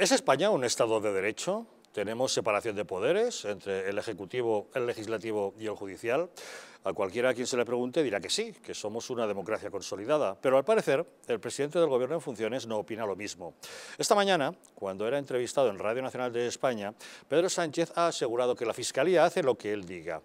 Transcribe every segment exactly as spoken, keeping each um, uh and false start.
¿Es España un Estado de Derecho? Tenemos separación de poderes entre el Ejecutivo, el Legislativo y el Judicial. A cualquiera a quien se le pregunte dirá que sí, que somos una democracia consolidada. Pero al parecer, el presidente del Gobierno en funciones no opina lo mismo. Esta mañana, cuando era entrevistado en Radio Nacional de España, Pedro Sánchez ha asegurado que la Fiscalía hace lo que él diga.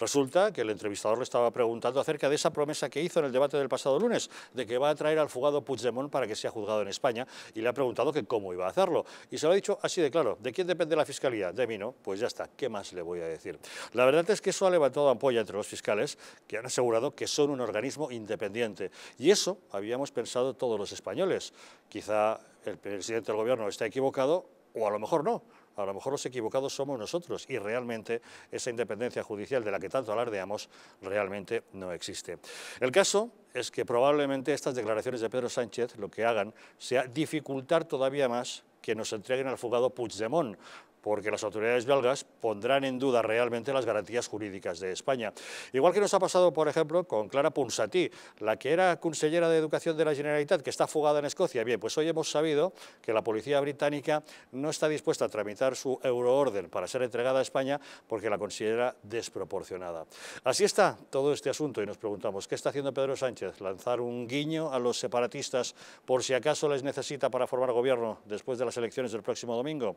Resulta que el entrevistador le estaba preguntando acerca de esa promesa que hizo en el debate del pasado lunes, de que va a traer al fugado Puigdemont para que sea juzgado en España, y le ha preguntado que cómo iba a hacerlo. Y se lo ha dicho así de claro. ¿De quién depende la Fiscalía? De mí, ¿no? Pues ya está, ¿qué más le voy a decir? La verdad es que eso ha levantado ampolla entre los fiscales, que han asegurado que son un organismo independiente. Y eso habíamos pensado todos los españoles. Quizá el presidente del Gobierno está equivocado, o a lo mejor no. A lo mejor los equivocados somos nosotros y realmente esa independencia judicial de la que tanto alardeamos realmente no existe. El caso es que probablemente estas declaraciones de Pedro Sánchez lo que hagan sea dificultar todavía más que nos entreguen al fugado Puigdemont, porque las autoridades belgas pondrán en duda realmente las garantías jurídicas de España. Igual que nos ha pasado, por ejemplo, con Clara Ponsatí, la que era consellera de Educación de la Generalitat, que está fugada en Escocia. Bien, pues hoy hemos sabido que la policía británica no está dispuesta a tramitar su euroorden para ser entregada a España porque la considera desproporcionada. Así está todo este asunto y nos preguntamos, ¿qué está haciendo Pedro Sánchez? ¿Lanzar un guiño a los separatistas por si acaso les necesita para formar gobierno después de las elecciones del próximo domingo?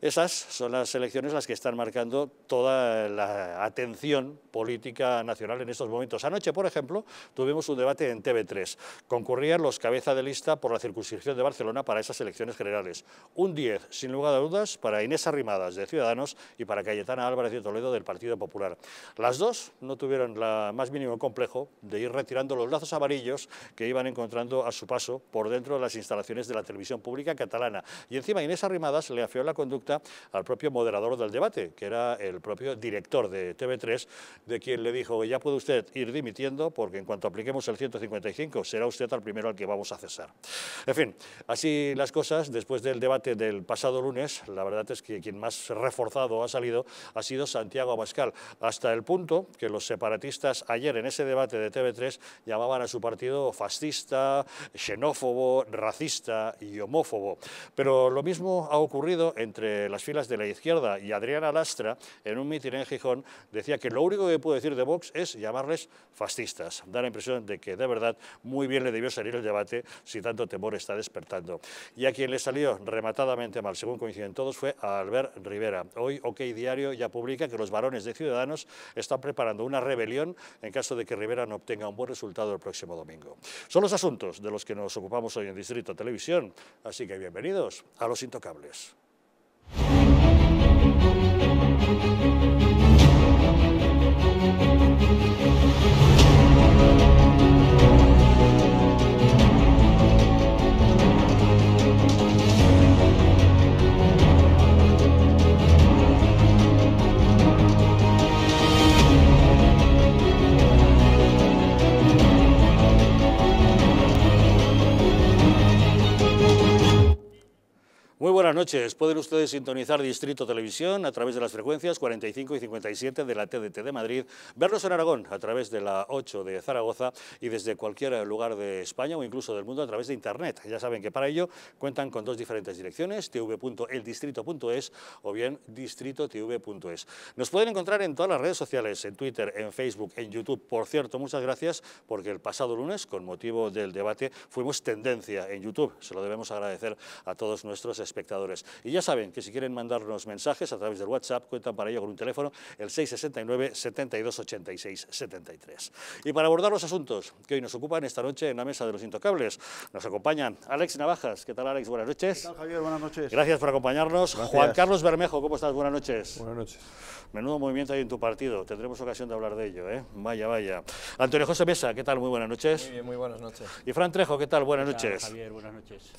Esas son las elecciones las que están marcando toda la atención política nacional en estos momentos. Anoche, por ejemplo, tuvimos un debate en T V tres. Concurrían los cabeza de lista por la circunscripción de Barcelona para esas elecciones generales. Un diez, sin lugar a dudas, para Inés Arrimadas, de Ciudadanos, y para Cayetana Álvarez de Toledo, del Partido Popular. Las dos no tuvieron la más mínimo complejo de ir retirando los lazos amarillos que iban encontrando a su paso por dentro de las instalaciones de la televisión pública catalana. Y encima Inés Arrimadas le afeó la conducta al propio moderador del debate, que era el propio director de T V tres, de quien le dijo, ya puede usted ir dimitiendo, porque en cuanto apliquemos el ciento cincuenta y cinco, será usted al primero al que vamos a cesar. En fin, así las cosas, después del debate del pasado lunes, la verdad es que quien más reforzado ha salido ha sido Santiago Abascal, hasta el punto que los separatistas ayer en ese debate de T V tres llamaban a su partido fascista, xenófobo, racista y homófobo. Pero lo mismo ha ocurrido entre las filas de la izquierda, y Adriana Lastra, en un mitin en Gijón, decía que lo único que puede decir de Vox es llamarles fascistas. Da la impresión de que, de verdad, muy bien le debió salir el debate si tanto temor está despertando. Y a quien le salió rematadamente mal, según coinciden todos, fue a Albert Rivera. Hoy, OK Diario ya publica que los varones de Ciudadanos están preparando una rebelión en caso de que Rivera no obtenga un buen resultado el próximo domingo. Son los asuntos de los que nos ocupamos hoy en Distrito Televisión, así que bienvenidos a Los Intocables. Muy buenas noches. Pueden ustedes sintonizar Distrito Televisión a través de las frecuencias cuarenta y cinco y cincuenta y siete de la T D T de Madrid, vernos en Aragón a través de la ocho de Zaragoza y desde cualquier lugar de España o incluso del mundo a través de Internet. Ya saben que para ello cuentan con dos diferentes direcciones, tv punto el distrito punto es o bien distrito tv punto es. Nos pueden encontrar en todas las redes sociales, en Twitter, en Facebook, en YouTube. Por cierto, muchas gracias porque el pasado lunes, con motivo del debate, fuimos tendencia en YouTube. Se lo debemos agradecer a todos nuestros espectadores. Y ya saben que si quieren mandarnos mensajes a través del WhatsApp, cuentan para ello con un teléfono, el seis sesenta y nueve, setenta y dos ochenta y seis, setenta y tres. Y para abordar los asuntos que hoy nos ocupan esta noche en la mesa de los Intocables, nos acompañan Alex Navajas. ¿Qué tal, Alex? Buenas noches. ¿Qué tal, Javier? Buenas noches. Gracias por acompañarnos. Gracias. Juan Carlos Bermejo, ¿cómo estás? Buenas noches. Buenas noches. Menudo movimiento hay en tu partido, tendremos ocasión de hablar de ello, ¿eh? Vaya, vaya. Antonio José Mesa, ¿qué tal? Muy buenas noches. Muy bien, muy buenas noches. Y Fran Trejo, ¿qué tal? Buenas noches. Javier, buenas noches.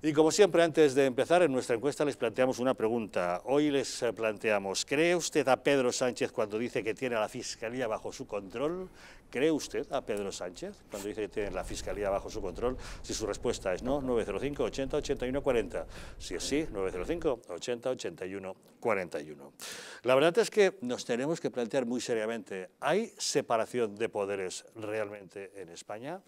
Y como siempre, antes de empezar, en nuestra encuesta les planteamos una pregunta. Hoy les planteamos, ¿cree usted a Pedro Sánchez cuando dice que tiene a la Fiscalía bajo su control? ¿Cree usted a Pedro Sánchez cuando dice que tiene la Fiscalía bajo su control? Si su respuesta es no, nueve cero cinco, ochenta, ochenta y uno, cuarenta. Si es sí, nueve cero cinco, ochenta, ochenta y uno, cuarenta y uno. La verdad es que nos tenemos que plantear muy seriamente, ¿hay separación de poderes realmente en España?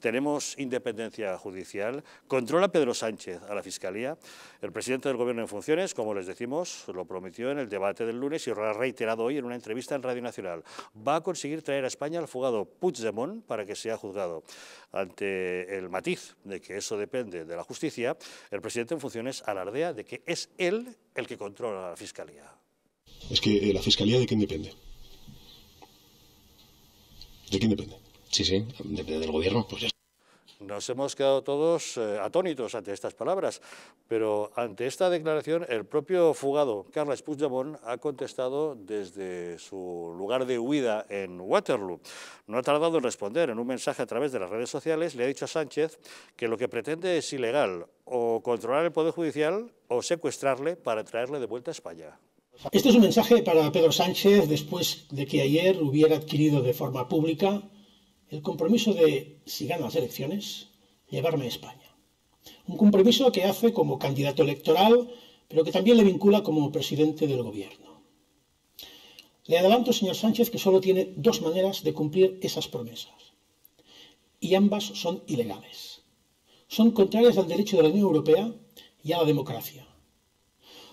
¿Tenemos independencia judicial? ¿Controla Pedro Sánchez a la Fiscalía? El presidente del Gobierno en funciones, como les decimos, lo prometió en el debate del lunes y lo ha reiterado hoy en una entrevista en Radio Nacional. Va a conseguir traer a España al abogado Puigdemont para que sea juzgado. Ante el matiz de que eso depende de la justicia, el presidente en funciones alardea de que es él el que controla la Fiscalía. Es que eh, la Fiscalía, ¿de quién depende? ¿De quién depende? Sí, sí, depende del Gobierno, pues ya. Nos hemos quedado todos eh, atónitos ante estas palabras, pero ante esta declaración el propio fugado Carles Puigdemont ha contestado desde su lugar de huida en Waterloo. No ha tardado en responder. En un mensaje a través de las redes sociales le ha dicho a Sánchez que lo que pretende es ilegal, o controlar el Poder Judicial o secuestrarle para traerle de vuelta a España. Este es un mensaje para Pedro Sánchez después de que ayer hubiera adquirido de forma pública el compromiso de, si gano las elecciones, llevarme a España. Un compromiso que hace como candidato electoral, pero que también le vincula como presidente del Gobierno. Le adelanto, señor Sánchez, que solo tiene dos maneras de cumplir esas promesas. Y ambas son ilegales. Son contrarias al derecho de la Unión Europea y a la democracia.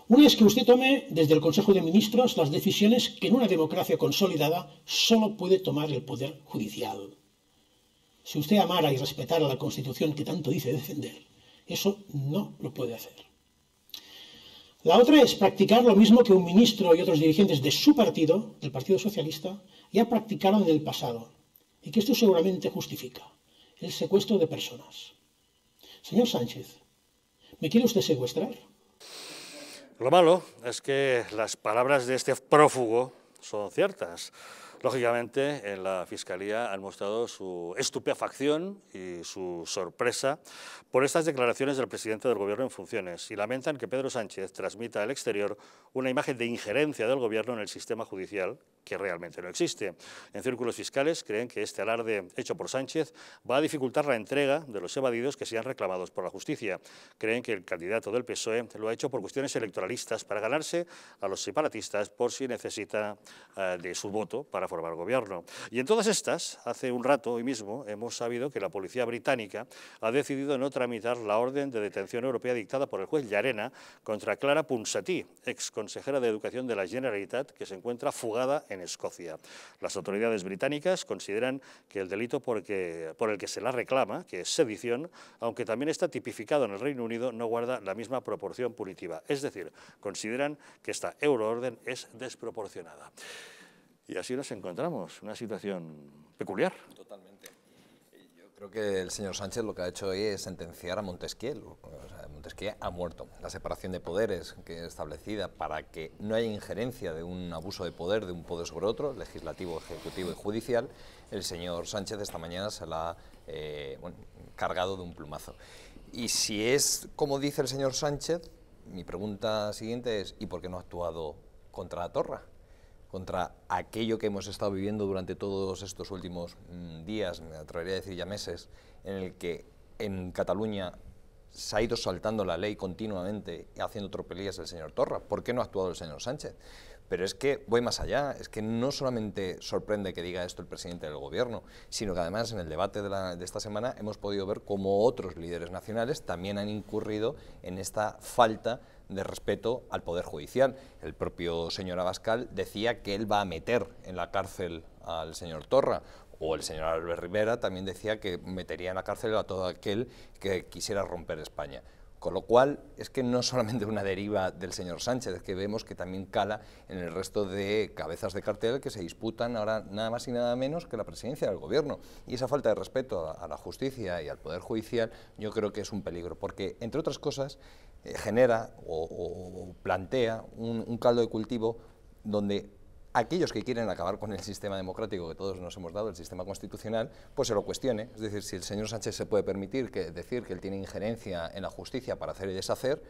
Una es que usted tome desde el Consejo de Ministros las decisiones que en una democracia consolidada solo puede tomar el Poder Judicial. Si usted amara y respetara la Constitución que tanto dice defender, eso no lo puede hacer. La otra es practicar lo mismo que un ministro y otros dirigentes de su partido, del Partido Socialista, ya practicaron en el pasado, y que esto seguramente justifica, el secuestro de personas. Señor Sánchez, ¿me quiere usted secuestrar? Lo malo es que las palabras de este prófugo son ciertas. Lógicamente, en la Fiscalía han mostrado su estupefacción y su sorpresa por estas declaraciones del presidente del Gobierno en funciones y lamentan que Pedro Sánchez transmita al exterior una imagen de injerencia del Gobierno en el sistema judicial que realmente no existe. En círculos fiscales creen que este alarde hecho por Sánchez va a dificultar la entrega de los evadidos que sean reclamados por la justicia. Creen que el candidato del P S O E lo ha hecho por cuestiones electoralistas para ganarse a los separatistas por si necesita uh, de su voto para formar gobierno. Y en todas estas, hace un rato, hoy mismo, hemos sabido que la policía británica ha decidido no tramitar la orden de detención europea dictada por el juez Llarena contra Clara Ponsatí, ex consejera de Educación de la Generalitat, que se encuentra fugada en Escocia. Las autoridades británicas consideran que el delito por, que, por el que se la reclama, que es sedición, aunque también está tipificado en el Reino Unido, no guarda la misma proporción punitiva. Es decir, consideran que esta euroorden es desproporcionada. Y así nos encontramos, una situación peculiar. Totalmente. Yo creo que el señor Sánchez lo que ha hecho hoy es sentenciar a Montesquieu. O sea, Montesquieu ha muerto. La separación de poderes que es establecida para que no haya injerencia de un abuso de poder de un poder sobre otro, legislativo, ejecutivo y judicial, el señor Sánchez esta mañana se la ha eh, bueno, cargado de un plumazo. Y si es como dice el señor Sánchez, mi pregunta siguiente es ¿y por qué no ha actuado contra la Torra? Contra aquello que hemos estado viviendo durante todos estos últimos mmm, días, me atrevería a decir ya meses, en el que en Cataluña se ha ido saltando la ley continuamente y haciendo tropelías el señor Torra. ¿Por qué no ha actuado el señor Sánchez? Pero es que voy más allá, es que no solamente sorprende que diga esto el presidente del Gobierno, sino que además en el debate de, la, de esta semana hemos podido ver cómo otros líderes nacionales también han incurrido en esta falta de respeto al Poder Judicial. El propio señor Abascal decía que él va a meter en la cárcel al señor Torra, o el señor Albert Rivera también decía que metería en la cárcel a todo aquel que quisiera romper España. Con lo cual, es que no solamente una deriva del señor Sánchez, es que vemos que también cala en el resto de cabezas de cartel que se disputan ahora nada más y nada menos que la presidencia del Gobierno. Y esa falta de respeto a la justicia y al Poder Judicial yo creo que es un peligro, porque, entre otras cosas, eh, genera o, o plantea un, un caldo de cultivo donde aquellos que quieren acabar con el sistema democrático que todos nos hemos dado, el sistema constitucional, pues se lo cuestione. Es decir, si el señor Sánchez se puede permitir que, decir que él tiene injerencia en la justicia para hacer y deshacer,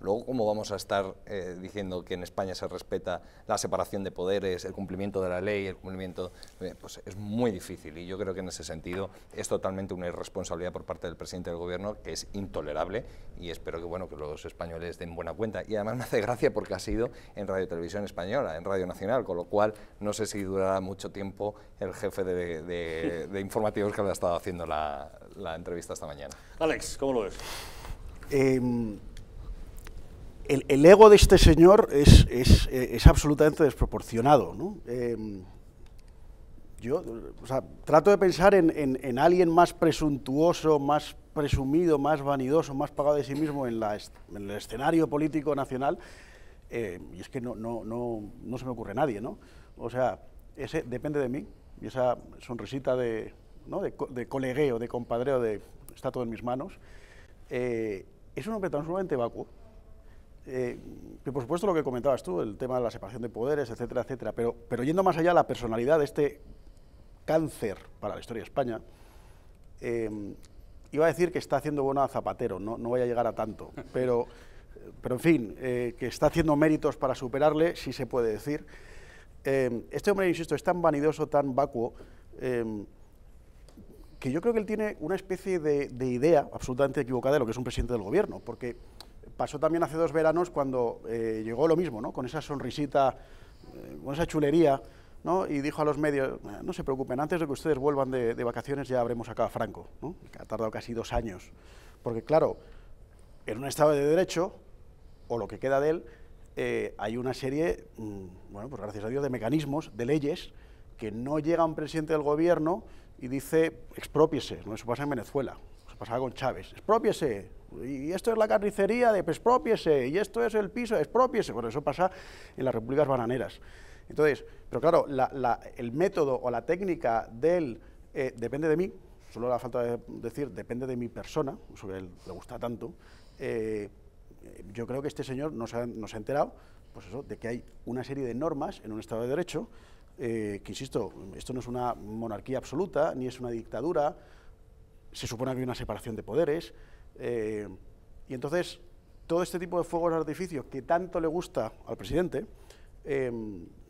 luego cómo vamos a estar eh, diciendo que en España se respeta la separación de poderes, el cumplimiento de la ley, el cumplimiento... Eh, pues es muy difícil, y yo creo que en ese sentido es totalmente una irresponsabilidad por parte del presidente del gobierno, que es intolerable, y espero que, bueno, que los españoles den buena cuenta. Y además me hace gracia porque ha sido en Radio Televisión Española, en Radio Nacional, con lo cual no sé si durará mucho tiempo el jefe de, de, de informativos que le ha estado haciendo la, la entrevista esta mañana. Alex, ¿cómo lo ves? Eh, el, el ego de este señor es, es, es absolutamente desproporcionado, ¿no? Eh, yo o sea, trato de pensar en, en, en alguien más presuntuoso, más presumido, más vanidoso, más pagado de sí mismo en, la, en el escenario político nacional. Eh, y es que no, no, no, no se me ocurre nadie, ¿no? O sea, ese depende de mí, y esa sonrisita de, ¿no? de, co de colegueo, de compadreo, de está todo en mis manos, eh, es un hombre tan sumamente vacuo, eh, que por supuesto lo que comentabas tú, el tema de la separación de poderes, etcétera, etcétera, pero, pero yendo más allá, la personalidad de este cáncer para la historia de España, eh, iba a decir que está haciendo bueno a Zapatero, no, no voy a llegar a tanto, pero... Pero, en fin, eh, que está haciendo méritos para superarle, sí se puede decir. Eh, este hombre, insisto, es tan vanidoso, tan vacuo, eh, que yo creo que él tiene una especie de, de idea absolutamente equivocada de lo que es un presidente del gobierno, porque pasó también hace dos veranos cuando eh, llegó lo mismo, ¿no? Con esa sonrisita, eh, con esa chulería, ¿no? Y dijo a los medios, no se preocupen, antes de que ustedes vuelvan de, de vacaciones ya habremos sacado a Franco, ¿no? Que ha tardado casi dos años, porque, claro, en un Estado de Derecho, o lo que queda de él, eh, hay una serie, mmm, bueno, pues gracias a Dios, de mecanismos, de leyes, que no llega un presidente del gobierno y dice, exprópiese, ¿no? Eso pasa en Venezuela, eso pasaba con Chávez, exprópiese, y esto es la carnicería, de exprópiese, y esto es el piso, exprópiese, bueno, eso pasa en las repúblicas bananeras. Entonces, pero claro, la, la, el método o la técnica del eh, depende de mí, solo la falta de decir depende de mi persona, eso que a él le gusta tanto, eh, yo creo que este señor nos ha, nos ha enterado, pues eso, de que hay una serie de normas en un Estado de Derecho, eh, que insisto, esto no es una monarquía absoluta, ni es una dictadura, se supone que hay una separación de poderes, eh, y entonces todo este tipo de fuegos de artificio que tanto le gusta al presidente, eh,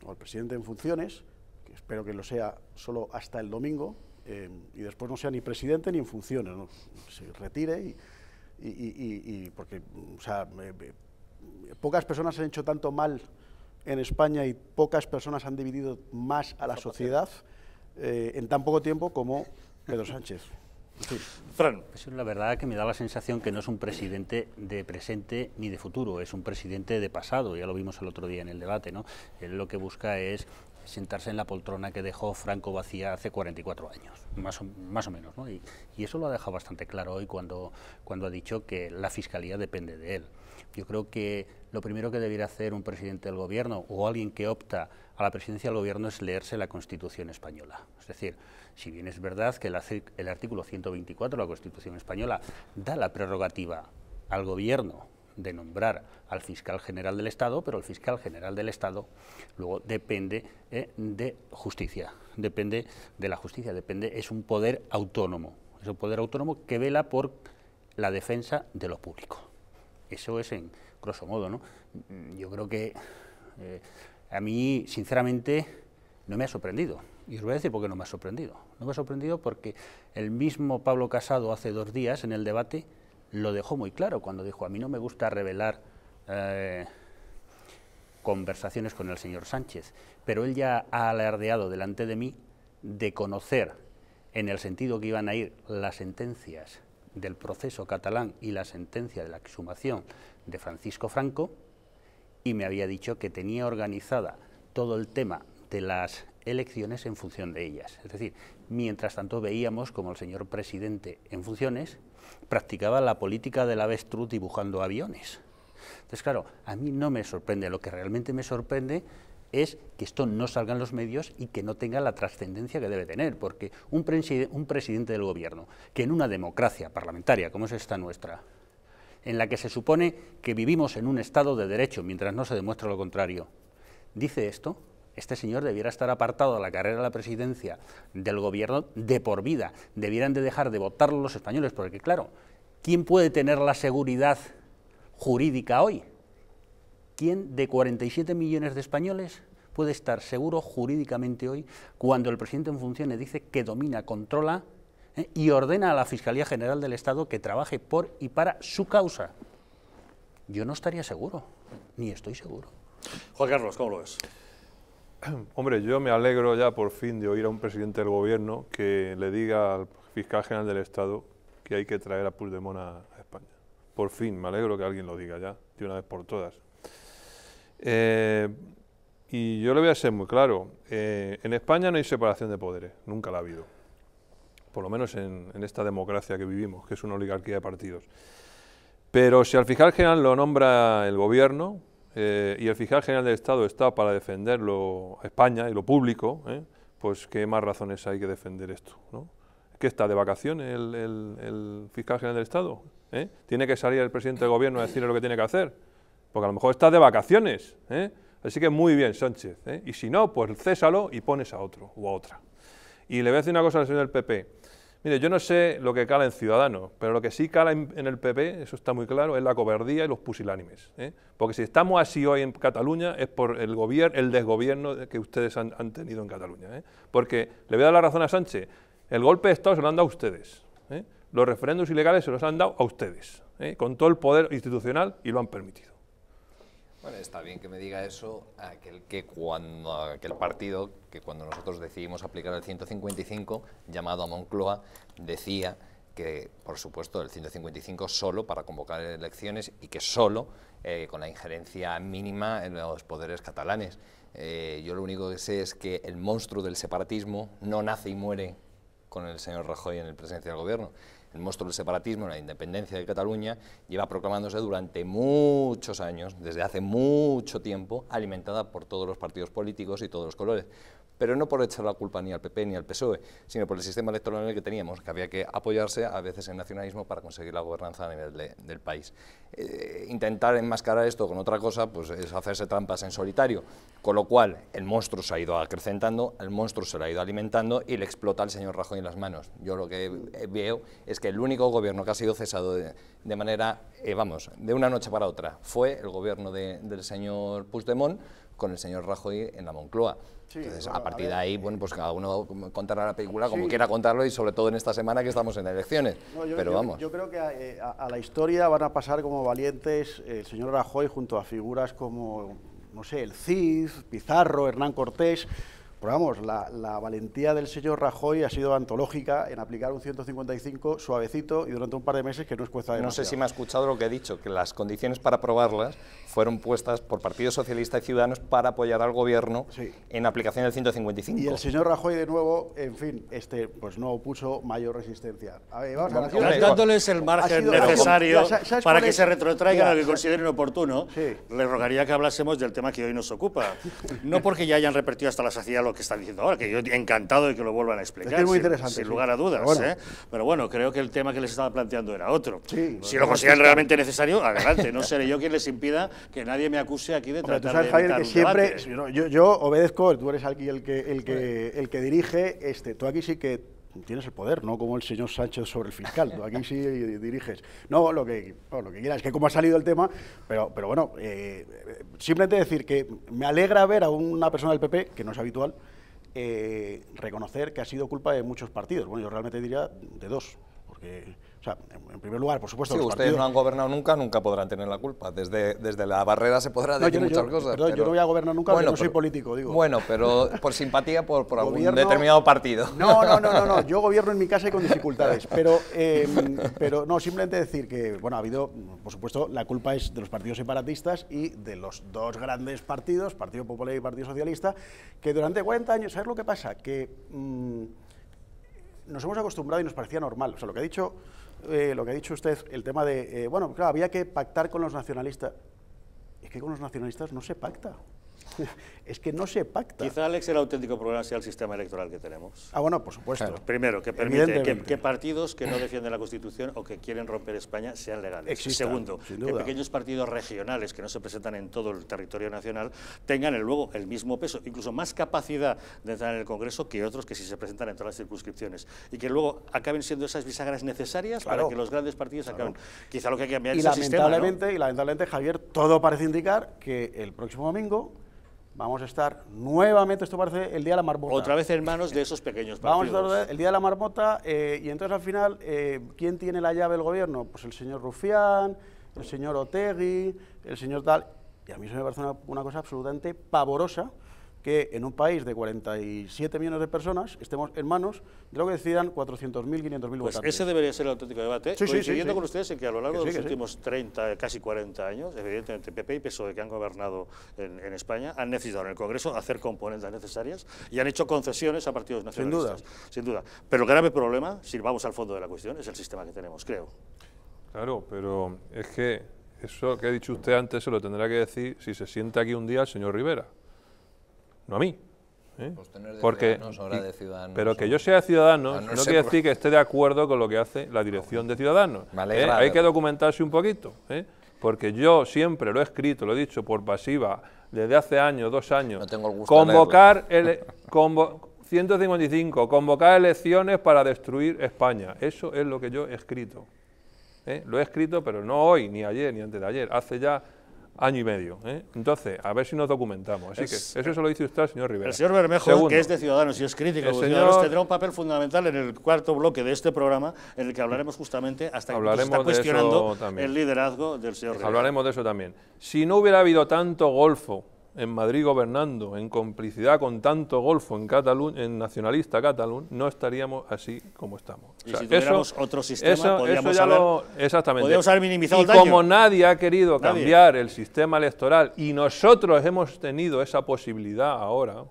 o al presidente en funciones, que espero que lo sea solo hasta el domingo, eh, y después no sea ni presidente ni en funciones, ¿no? Se retire y... Y, y, y porque, o sea, eh, eh, pocas personas han hecho tanto mal en España y pocas personas han dividido más a la sociedad eh, en tan poco tiempo como Pedro Sánchez. Sí. Fran. Pues la verdad que me da la sensación que no es un presidente de presente ni de futuro, es un presidente de pasado, ya lo vimos el otro día en el debate, ¿no? Él lo que busca es sentarse en la poltrona que dejó Franco vacía hace cuarenta y cuatro años, más o, más o menos, ¿no? Y, y eso lo ha dejado bastante claro hoy cuando, cuando ha dicho que la Fiscalía depende de él. Yo creo que lo primero que debiera hacer un presidente del gobierno o alguien que opta a la presidencia del gobierno es leerse la Constitución española. Es decir, si bien es verdad que el, el artículo ciento veinticuatro de la Constitución española da la prerrogativa al gobierno de nombrar al fiscal general del Estado, pero el fiscal general del Estado luego depende eh, de justicia, depende de la justicia, depende, es un poder autónomo, es un poder autónomo que vela por la defensa de lo público. Eso es en grosso modo, ¿no? Yo creo que eh, a mí, sinceramente, no me ha sorprendido. Y os voy a decir por qué no me ha sorprendido. No me ha sorprendido porque el mismo Pablo Casado hace dos días en el debate lo dejó muy claro cuando dijo, a mí no me gusta revelar eh, conversaciones con el señor Sánchez, pero él ya ha alardeado delante de mí de conocer en el sentido que iban a ir las sentencias del proceso catalán y la sentencia de la exhumación de Francisco Franco, y me había dicho que tenía organizada todo el tema de las elecciones en función de ellas. Es decir, mientras tanto veíamos como el señor presidente en funciones practicaba la política del avestruz dibujando aviones. Entonces, claro, a mí no me sorprende, lo que realmente me sorprende es que esto no salga en los medios y que no tenga la trascendencia que debe tener, porque un, preside un presidente del gobierno, que en una democracia parlamentaria como es esta nuestra, en la que se supone que vivimos en un Estado de Derecho mientras no se demuestra lo contrario, dice esto, este señor debiera estar apartado de la carrera de la presidencia del gobierno de por vida. Debieran de dejar de votarlo los españoles, porque claro, ¿quién puede tener la seguridad jurídica hoy? ¿Quién de cuarenta y siete millones de españoles puede estar seguro jurídicamente hoy cuando el presidente en funciones dice que domina, controla eh, y ordena a la Fiscalía General del Estado que trabaje por y para su causa? Yo no estaría seguro, ni estoy seguro. Juan Carlos, ¿cómo lo ves? Hombre, yo me alegro ya por fin de oír a un presidente del gobierno que le diga al fiscal general del Estado que hay que traer a Puigdemont a España. Por fin, me alegro que alguien lo diga ya, de una vez por todas. Eh, y yo le voy a ser muy claro, eh, en España no hay separación de poderes, nunca la ha habido. Por lo menos en, en esta democracia que vivimos, que es una oligarquía de partidos. Pero si al fiscal general lo nombra el gobierno, Eh, y el fiscal general del Estado está para defender lo, España y lo público, ¿eh? pues qué más razones hay que defender esto, ¿no? ¿Qué está, de vacaciones el, el, el fiscal general del Estado? ¿Eh? Tiene que salir el presidente del gobierno a decirle lo que tiene que hacer, porque a lo mejor está de vacaciones, ¿eh? Así que muy bien, Sánchez, ¿eh? Y si no, pues césalo y pones a otro o a otra. Y le voy a decir una cosa al señor del P P. Mire, yo no sé lo que cala en Ciudadanos, pero lo que sí cala en, en el P P, eso está muy claro, es la cobardía y los pusilánimes, ¿eh? Porque si estamos así hoy en Cataluña es por el gobierno, el desgobierno que ustedes han, han tenido en Cataluña, ¿eh? Porque, le voy a dar la razón a Sánchez, el golpe de Estado se lo han dado a ustedes, ¿eh? Los referéndums ilegales se los han dado a ustedes, ¿eh? Con todo el poder institucional y lo han permitido. Bueno, está bien que me diga eso aquel que cuando aquel partido que cuando nosotros decidimos aplicar el ciento cincuenta y cinco, llamado a Moncloa, decía que, por supuesto, el ciento cincuenta y cinco solo para convocar elecciones y que solo eh, con la injerencia mínima en los poderes catalanes. Eh, yo lo único que sé es que el monstruo del separatismo no nace y muere con el señor Rajoy en la presidencia del gobierno. El monstruo del separatismo, la independencia de Cataluña, lleva proclamándose durante muchos años, desde hace mucho tiempo, alimentada por todos los partidos políticos y todos los colores. Pero no por echar la culpa ni al P P ni al P S O E, sino por el sistema electoral en el que teníamos, que había que apoyarse a veces en nacionalismo para conseguir la gobernanza a nivel de, del país. Eh, intentar enmascarar esto con otra cosa, pues es hacerse trampas en solitario, con lo cual el monstruo se ha ido acrecentando, el monstruo se lo ha ido alimentando y le explota al señor Rajoy en las manos. Yo lo que veo es que el único gobierno que ha sido cesado de, de manera, eh, vamos, de una noche para otra, fue el gobierno de, del señor Puigdemont, con el señor Rajoy en la Moncloa. Sí, Entonces, bueno, a partir a ver, de ahí, bueno, pues cada uno contará la película sí. como quiera contarlo y sobre todo en esta semana que estamos en elecciones. No, yo, Pero yo, vamos. Yo creo que a, a, a la historia van a pasar como valientes el señor Rajoy junto a figuras como, no sé, el Cid, Pizarro, Hernán Cortés. Pero vamos, la, la valentía del señor Rajoy ha sido antológica en aplicar un ciento cincuenta y cinco suavecito y durante un par de meses que no es cuesta demasiado. No sé si me ha escuchado lo que he dicho, que las condiciones para aprobarlas fueron puestas por Partido Socialista y Ciudadanos para apoyar al gobierno sí. en aplicación del ciento cincuenta y cinco. Y el señor Rajoy, de nuevo, en fin, este, pues no puso mayor resistencia. A ver, vamos a ver. Dándoles el margen sido, necesario ha, ya, para que es? se retrotraigan a lo que consideren oportuno, sí. les rogaría que hablásemos del tema que hoy nos ocupa. No porque ya hayan repetido hasta la saciedad lo que están diciendo ahora, que yo encantado de que lo vuelvan a explicar, es que es muy interesante, sin, sin lugar a dudas, bueno. ¿eh? Pero bueno, creo que el tema que les estaba planteando era otro, sí, si lo consideran realmente necesario, adelante, no seré yo quien les impida que nadie me acuse aquí de Hombre, tratar tú sabes, de evitar Javier, que siempre, yo, yo obedezco, tú eres aquí el que, el que, el que dirige, este, tú aquí sí que tienes el poder, no como el señor Sánchez sobre el fiscal, tú aquí sí diriges. No, lo que, bueno, lo que quieras, es que como ha salido el tema, pero, pero bueno, eh, simplemente decir que me alegra ver a una persona del P P, que no es habitual, eh, reconocer que ha sido culpa de muchos partidos. Bueno, yo realmente diría de dos, porque... O sea, en primer lugar, por supuesto... Si sí, ustedes partidos... no han gobernado nunca, nunca podrán tener la culpa. Desde, desde la barrera se podrá decir no, yo, muchas yo, cosas. Perdón, pero... yo no voy a gobernar nunca bueno, porque no soy pero, político, digo. Bueno, pero por simpatía por, por algún gobierno... determinado partido. No, no, no, no, no, yo gobierno en mi casa y con dificultades. Pero, eh, pero no, simplemente decir que, bueno, ha habido, por supuesto, la culpa es de los partidos separatistas y de los dos grandes partidos, Partido Popular y Partido Socialista, que durante cuarenta años, ¿sabes lo que pasa? Que mmm, nos hemos acostumbrado y nos parecía normal. O sea, lo que ha dicho... Eh, lo que ha dicho usted, el tema de, eh, bueno, claro, había que pactar con los nacionalistas. Es que con los nacionalistas no se pacta. Es que no se pacta. Quizá, Alex, el auténtico problema sea el sistema electoral que tenemos. Ah, bueno, por supuesto. Claro. Primero, que permite que, que partidos que no defienden la Constitución o que quieren romper España sean legales. Exista. Segundo, que pequeños partidos regionales que no se presentan en todo el territorio nacional tengan el, luego el mismo peso, incluso más capacidad de entrar en el Congreso que otros que sí se presentan en todas las circunscripciones. Y que luego acaben siendo esas bisagras necesarias, claro, para que los grandes partidos acaben. Claro. Quizá lo que hay que cambiar es el sistema, ¿no? Y lamentablemente, Javier, todo parece indicar que el próximo domingo vamos a estar nuevamente, esto parece el día de la marmota. Otra vez en manos de esos pequeños partidos. Vamos a estar el día de la marmota eh, y entonces al final, eh, ¿quién tiene la llave del gobierno? Pues el señor Rufián, el señor Otegui, el señor tal. Y a mí se me parece una, una cosa absolutamente pavorosa que en un país de cuarenta y siete millones de personas estemos en manos de lo que decidan cuatrocientos mil, quinientos mil votantes. Pues ese debería ser el auténtico debate, sí, coincidiendo sí, sí, sí. con ustedes en que a lo largo que de sí, los últimos sí. treinta, casi cuarenta años, evidentemente P P y P S O E, que han gobernado en, en España, han necesitado en el Congreso hacer componentes necesarias y han hecho concesiones a partidos nacionalistas. Sin duda. Sin duda. Pero el grave problema, si vamos al fondo de la cuestión, es el sistema que tenemos, creo. Claro, pero es que eso que ha dicho usted antes se lo tendrá que decir si se sienta aquí un día el señor Rivera. No a mí, ¿eh? Pues tener de porque ahora de Ciudadanos, pero que yo sea Ciudadanos no, no quiere decir que esté de acuerdo con lo que hace la dirección de Ciudadanos, ¿eh? Hay que documentarse un poquito, ¿eh? Porque yo siempre lo he escrito, lo he dicho por pasiva desde hace años, dos años, no tengo el gusto convocar de ele convo ciento cincuenta y cinco, convocar elecciones para destruir España, eso es lo que yo he escrito, ¿eh? Lo he escrito, pero no hoy, ni ayer, ni antes de ayer, hace ya año y medio, ¿eh? Entonces, a ver si nos documentamos. Así es, que eso se lo dice usted, señor Rivera. El señor Bermejo, segundo, que es de Ciudadanos y es crítico de Ciudadanos, tendrá un papel fundamental en el cuarto bloque de este programa, en el que hablaremos justamente hasta que se está cuestionando el liderazgo del señor Rivera. Hablaremos de eso también. Si no hubiera habido tanto golfo en Madrid gobernando, en complicidad con tanto golfo en Cataluña, en nacionalista Cataluña, no estaríamos así como estamos. O sea, y si tuviéramos eso, otro sistema, eso, podríamos, eso haber, lo, exactamente. podríamos haber minimizado y el daño. Y como nadie ha querido nadie. cambiar el sistema electoral y nosotros hemos tenido esa posibilidad ahora,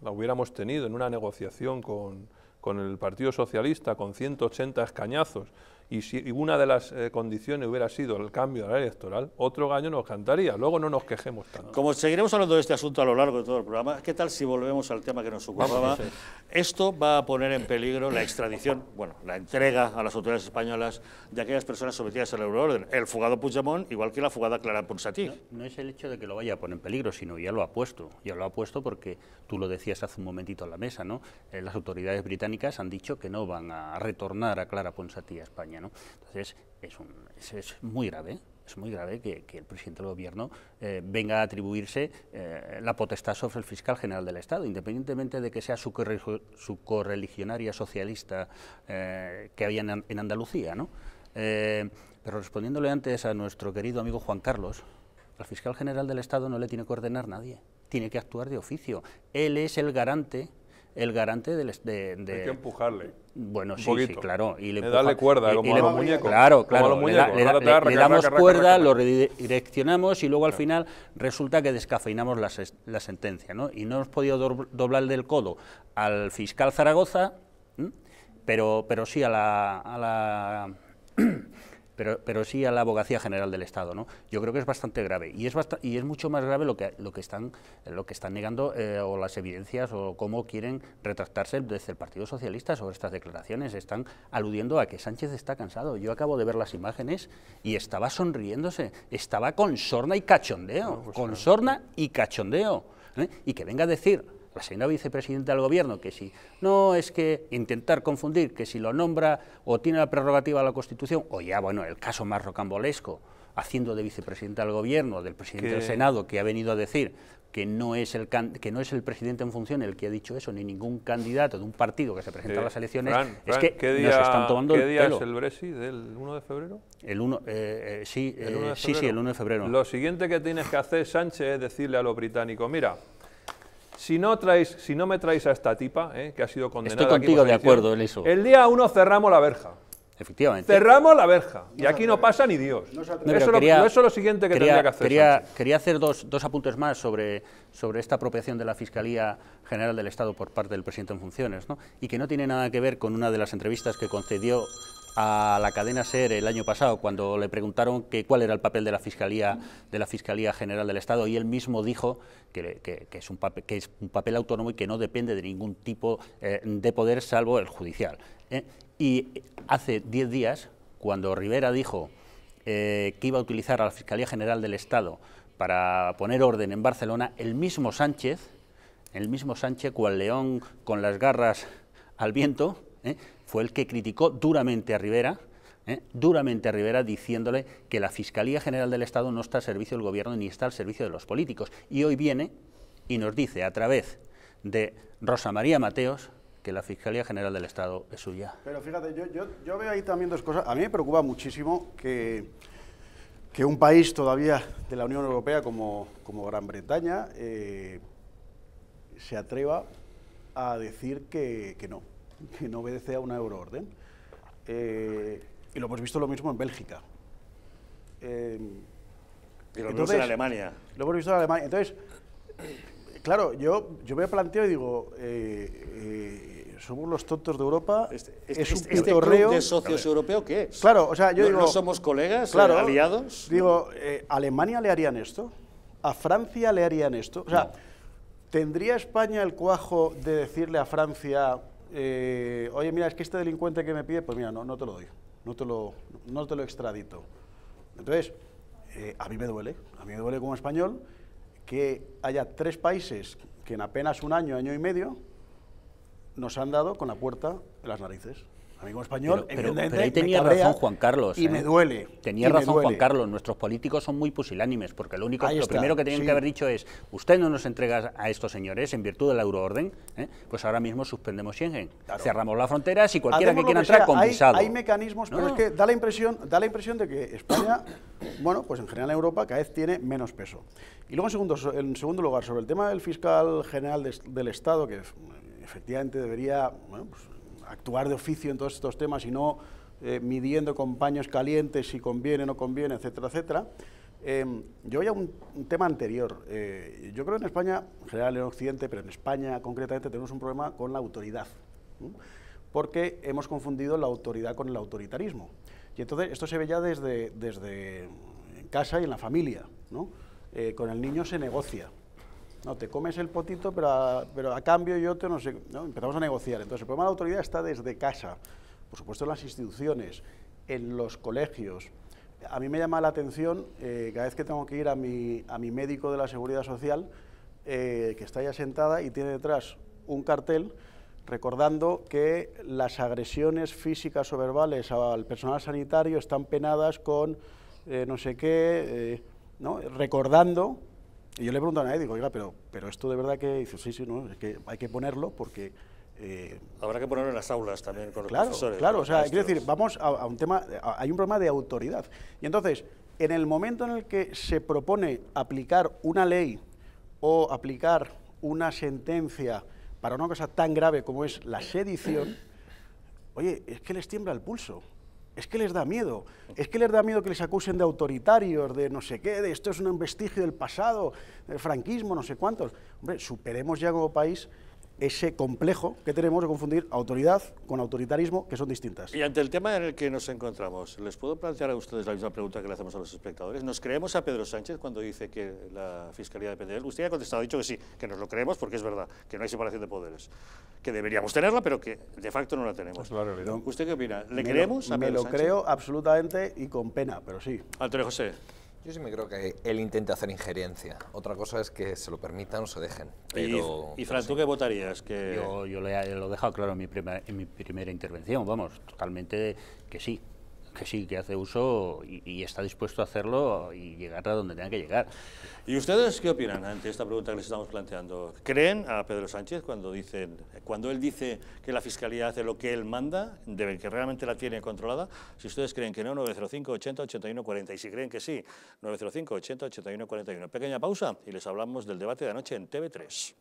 la hubiéramos tenido en una negociación con, con el Partido Socialista, con ciento ochenta escañazos, y si una de las eh, condiciones hubiera sido el cambio de la ley electoral, otro gallo nos cantaría, luego no nos quejemos tanto. Como seguiremos hablando de este asunto a lo largo de todo el programa, ¿qué tal si volvemos al tema que nos ocupaba? Sí, sí. Esto va a poner en peligro la extradición, bueno, la entrega a las autoridades españolas de aquellas personas sometidas al euroorden, el fugado Puigdemont, igual que la fugada Clara Ponsatí. No, no es el hecho de que lo vaya a poner en peligro, sino ya lo ha puesto, ya lo ha puesto porque tú lo decías hace un momentito en la mesa, ¿no? Eh, las autoridades británicas han dicho que no van a retornar a Clara Ponsatí a España, ¿no? Entonces es, un, es, es muy grave, es muy grave que, que el presidente del gobierno eh, venga a atribuirse eh, la potestad sobre el fiscal general del Estado, independientemente de que sea su, corre, su correligionaria socialista eh, que había en, en Andalucía, ¿no? Eh, pero respondiéndole antes a nuestro querido amigo Juan Carlos, al fiscal general del Estado no le tiene que ordenar nadie, tiene que actuar de oficio, él es el garante. El garante del... De, de, hay que empujarle. Bueno, sí, sí, claro. Y le empuja, darle cuerda, y, como, y le, a los claro, claro, como a los muñecos. Claro, claro. Le, da, le, le damos raca, cuerda, raca, raca, lo redireccionamos y luego claro. al final resulta que descafeinamos la, la sentencia, ¿no? Y no hemos podido doblar del codo al fiscal Zaragoza, ¿m? pero pero sí a la... A la Pero, pero sí a la Abogacía General del Estado, ¿no? Yo creo que es bastante grave y es bast y es mucho más grave lo que lo que están lo que están negando eh, o las evidencias o cómo quieren retractarse desde el Partido Socialista sobre estas declaraciones. Están aludiendo a que Sánchez está cansado. Yo acabo de ver las imágenes y estaba sonriéndose, estaba con sorna y cachondeo, no, pues con no. sorna y cachondeo, ¿eh? Y que venga a decir la señora vicepresidenta del gobierno, que si no es que intentar confundir, que si lo nombra o tiene la prerrogativa de la Constitución, o ya, bueno, el caso más rocambolesco, haciendo de vicepresidenta del gobierno, del presidente que... del Senado, que ha venido a decir que no es el can... que no es el presidente en función el que ha dicho eso, ni ningún candidato de un partido que se presenta sí. a las elecciones, Fran, Fran, es que ¿qué día, nos están tomando ¿qué el día pelo. Es el Brexit, del uno de febrero? El uno, eh, eh, sí, el uno de febrero. Sí, sí, el uno de febrero. Lo siguiente que tienes que hacer, Sánchez, es decirle a los británicos, mira, Si no, traéis, si no me traéis a esta tipa, eh, que ha sido condenada... Estoy contigo de acuerdo en eso. El día uno cerramos la verja. Efectivamente. Cerramos la verja. Y aquí no pasa ni Dios. No, eso, quería, lo, eso es lo siguiente que quería, tendría que hacer. Quería, quería hacer dos, dos apuntes más sobre, sobre esta apropiación de la Fiscalía General del Estado por parte del presidente en funciones, ¿no? Y que no tiene nada que ver con una de las entrevistas que concedió a la cadena SER el año pasado, cuando le preguntaron que cuál era el papel de la Fiscalía de la Fiscalía General del Estado, y él mismo dijo que, que, que, es, un papel, que es un papel autónomo y que no depende de ningún tipo eh, de poder salvo el judicial. ¿eh? Y hace diez días, cuando Rivera dijo eh, que iba a utilizar a la Fiscalía General del Estado para poner orden en Barcelona, el mismo Sánchez, el mismo Sánchez, cual león con las garras al viento, ¿eh? fue el que criticó duramente a Rivera, ¿eh? duramente a Rivera, diciéndole que la Fiscalía General del Estado no está al servicio del gobierno ni está al servicio de los políticos. Y hoy viene y nos dice, a través de Rosa María Mateos, que la Fiscalía General del Estado es suya. Pero fíjate, yo, yo, yo veo ahí también dos cosas. A mí me preocupa muchísimo que, que un país todavía de la Unión Europea como, como Gran Bretaña eh, se atreva a decir que, que no. que no obedece a una euroorden. Eh, y lo hemos visto lo mismo en Bélgica. Eh, y lo hemos visto en Alemania. Lo hemos visto en Alemania. Entonces, claro, yo, yo me planteo y digo, eh, eh, ¿somos los tontos de Europa? Este, este, ¿Es un este, pitorreo? Club de socios europeo qué es? Claro, o sea, yo ¿No, digo... ¿No somos colegas, claro, aliados? Digo, eh, ¿a Alemania le harían esto? ¿A Francia le harían esto? O sea, no. ¿tendría España el cuajo de decirle a Francia... Eh, oye, mira, es que este delincuente que me pide, pues mira, no, no te lo doy, no te lo, no te lo extradito? Entonces, eh, a mí me duele, a mí me duele como español que haya tres países que en apenas un año, año y medio, nos han dado con la puerta en las narices. Amigo español, pero, pero, pero ahí tenía razón Juan Carlos. Y eh. me duele. Tenía y razón duele. Juan Carlos, nuestros políticos son muy pusilánimes, porque lo único, ahí lo está, primero que tenían sí. que haber dicho es, usted no nos entrega a estos señores en virtud de la euroorden, ¿eh? pues ahora mismo suspendemos Schengen, claro. cerramos las fronteras y cualquiera Hacemos que quiera que entrar sea. con visado. Hay, hay mecanismos, no. pero es que da la impresión, da la impresión de que España, bueno, pues en general en Europa cada vez tiene menos peso. Y luego en segundo, en segundo lugar, sobre el tema del fiscal general de, del Estado, que efectivamente debería, bueno, pues, actuar de oficio en todos estos temas y no eh, midiendo con paños calientes si conviene o no conviene, etcétera, etcétera. Eh, yo voy a un, un tema anterior. Eh, yo creo que en España, en general en Occidente, pero en España concretamente, tenemos un problema con la autoridad, ¿sí? porque hemos confundido la autoridad con el autoritarismo. Y entonces esto se ve ya desde, desde en casa y en la familia, ¿no? Eh, con el niño se negocia. No, te comes el potito, pero a, pero a cambio yo te no sé, ¿no? Empezamos a negociar. Entonces, el problema de la autoridad está desde casa, por supuesto en las instituciones, en los colegios. A mí me llama la atención, eh, cada vez que tengo que ir a mi, a mi médico de la Seguridad Social, eh, que está ya sentada y tiene detrás un cartel recordando que las agresiones físicas o verbales al personal sanitario están penadas con eh, no sé qué, eh, ¿no? recordando... Y yo le pregunto a nadie, digo, oiga, pero, pero esto de verdad que... Dice, sí, sí, no, es que hay que ponerlo porque... Eh, Habrá que ponerlo en las aulas también con los claro, profesores. Claro, claro, o sea, quiero decir, vamos a, a un tema... A, hay un problema de autoridad. Y entonces, en el momento en el que se propone aplicar una ley o aplicar una sentencia para una cosa tan grave como es la sedición, oye, es que les tiembla el pulso. Es que les da miedo, es que les da miedo que les acusen de autoritarios, de no sé qué, de esto es un vestigio del pasado, del franquismo, no sé cuántos. Hombre, superemos ya como país ese complejo que tenemos de confundir autoridad con autoritarismo, que son distintas. Y ante el tema en el que nos encontramos, ¿les puedo plantear a ustedes la misma pregunta que le hacemos a los espectadores? ¿Nos creemos a Pedro Sánchez cuando dice que la Fiscalía depende de él? Usted ya ha contestado, ha dicho que sí, que nos lo creemos porque es verdad, que no hay separación de poderes, que deberíamos tenerla, pero que de facto no la tenemos. Claro, no. ¿Usted qué opina? ¿Le creemos a Pedro Sánchez? Me lo creo absolutamente y con pena, pero sí. Antonio José. Yo sí me creo que él intenta hacer injerencia. Otra cosa es que se lo permitan o se dejen. Pero, y, y Fran, ¿tú qué votarías? Que... Yo, yo le, lo he dejado claro en mi, prima, en mi primera intervención, vamos, totalmente que sí, que sí, que hace uso y, y está dispuesto a hacerlo y llegar a donde tenga que llegar. ¿Y ustedes qué opinan ante esta pregunta que les estamos planteando? ¿Creen a Pedro Sánchez cuando dicen, cuando él dice que la Fiscalía hace lo que él manda, de que realmente la tiene controlada? Si ustedes creen que no, nueve cero cinco, ochenta, ochenta y uno, cuarenta. Y si creen que sí, nueve cero cinco, ochenta, ochenta y uno, cuarenta y uno. Pequeña pausa y les hablamos del debate de anoche en T V tres.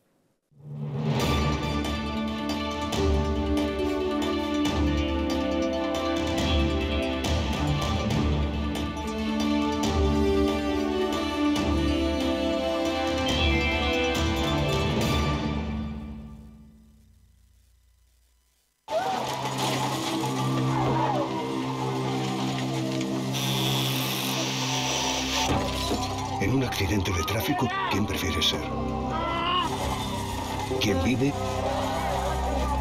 En un accidente de tráfico, ¿quién prefiere ser? ¿Quién vive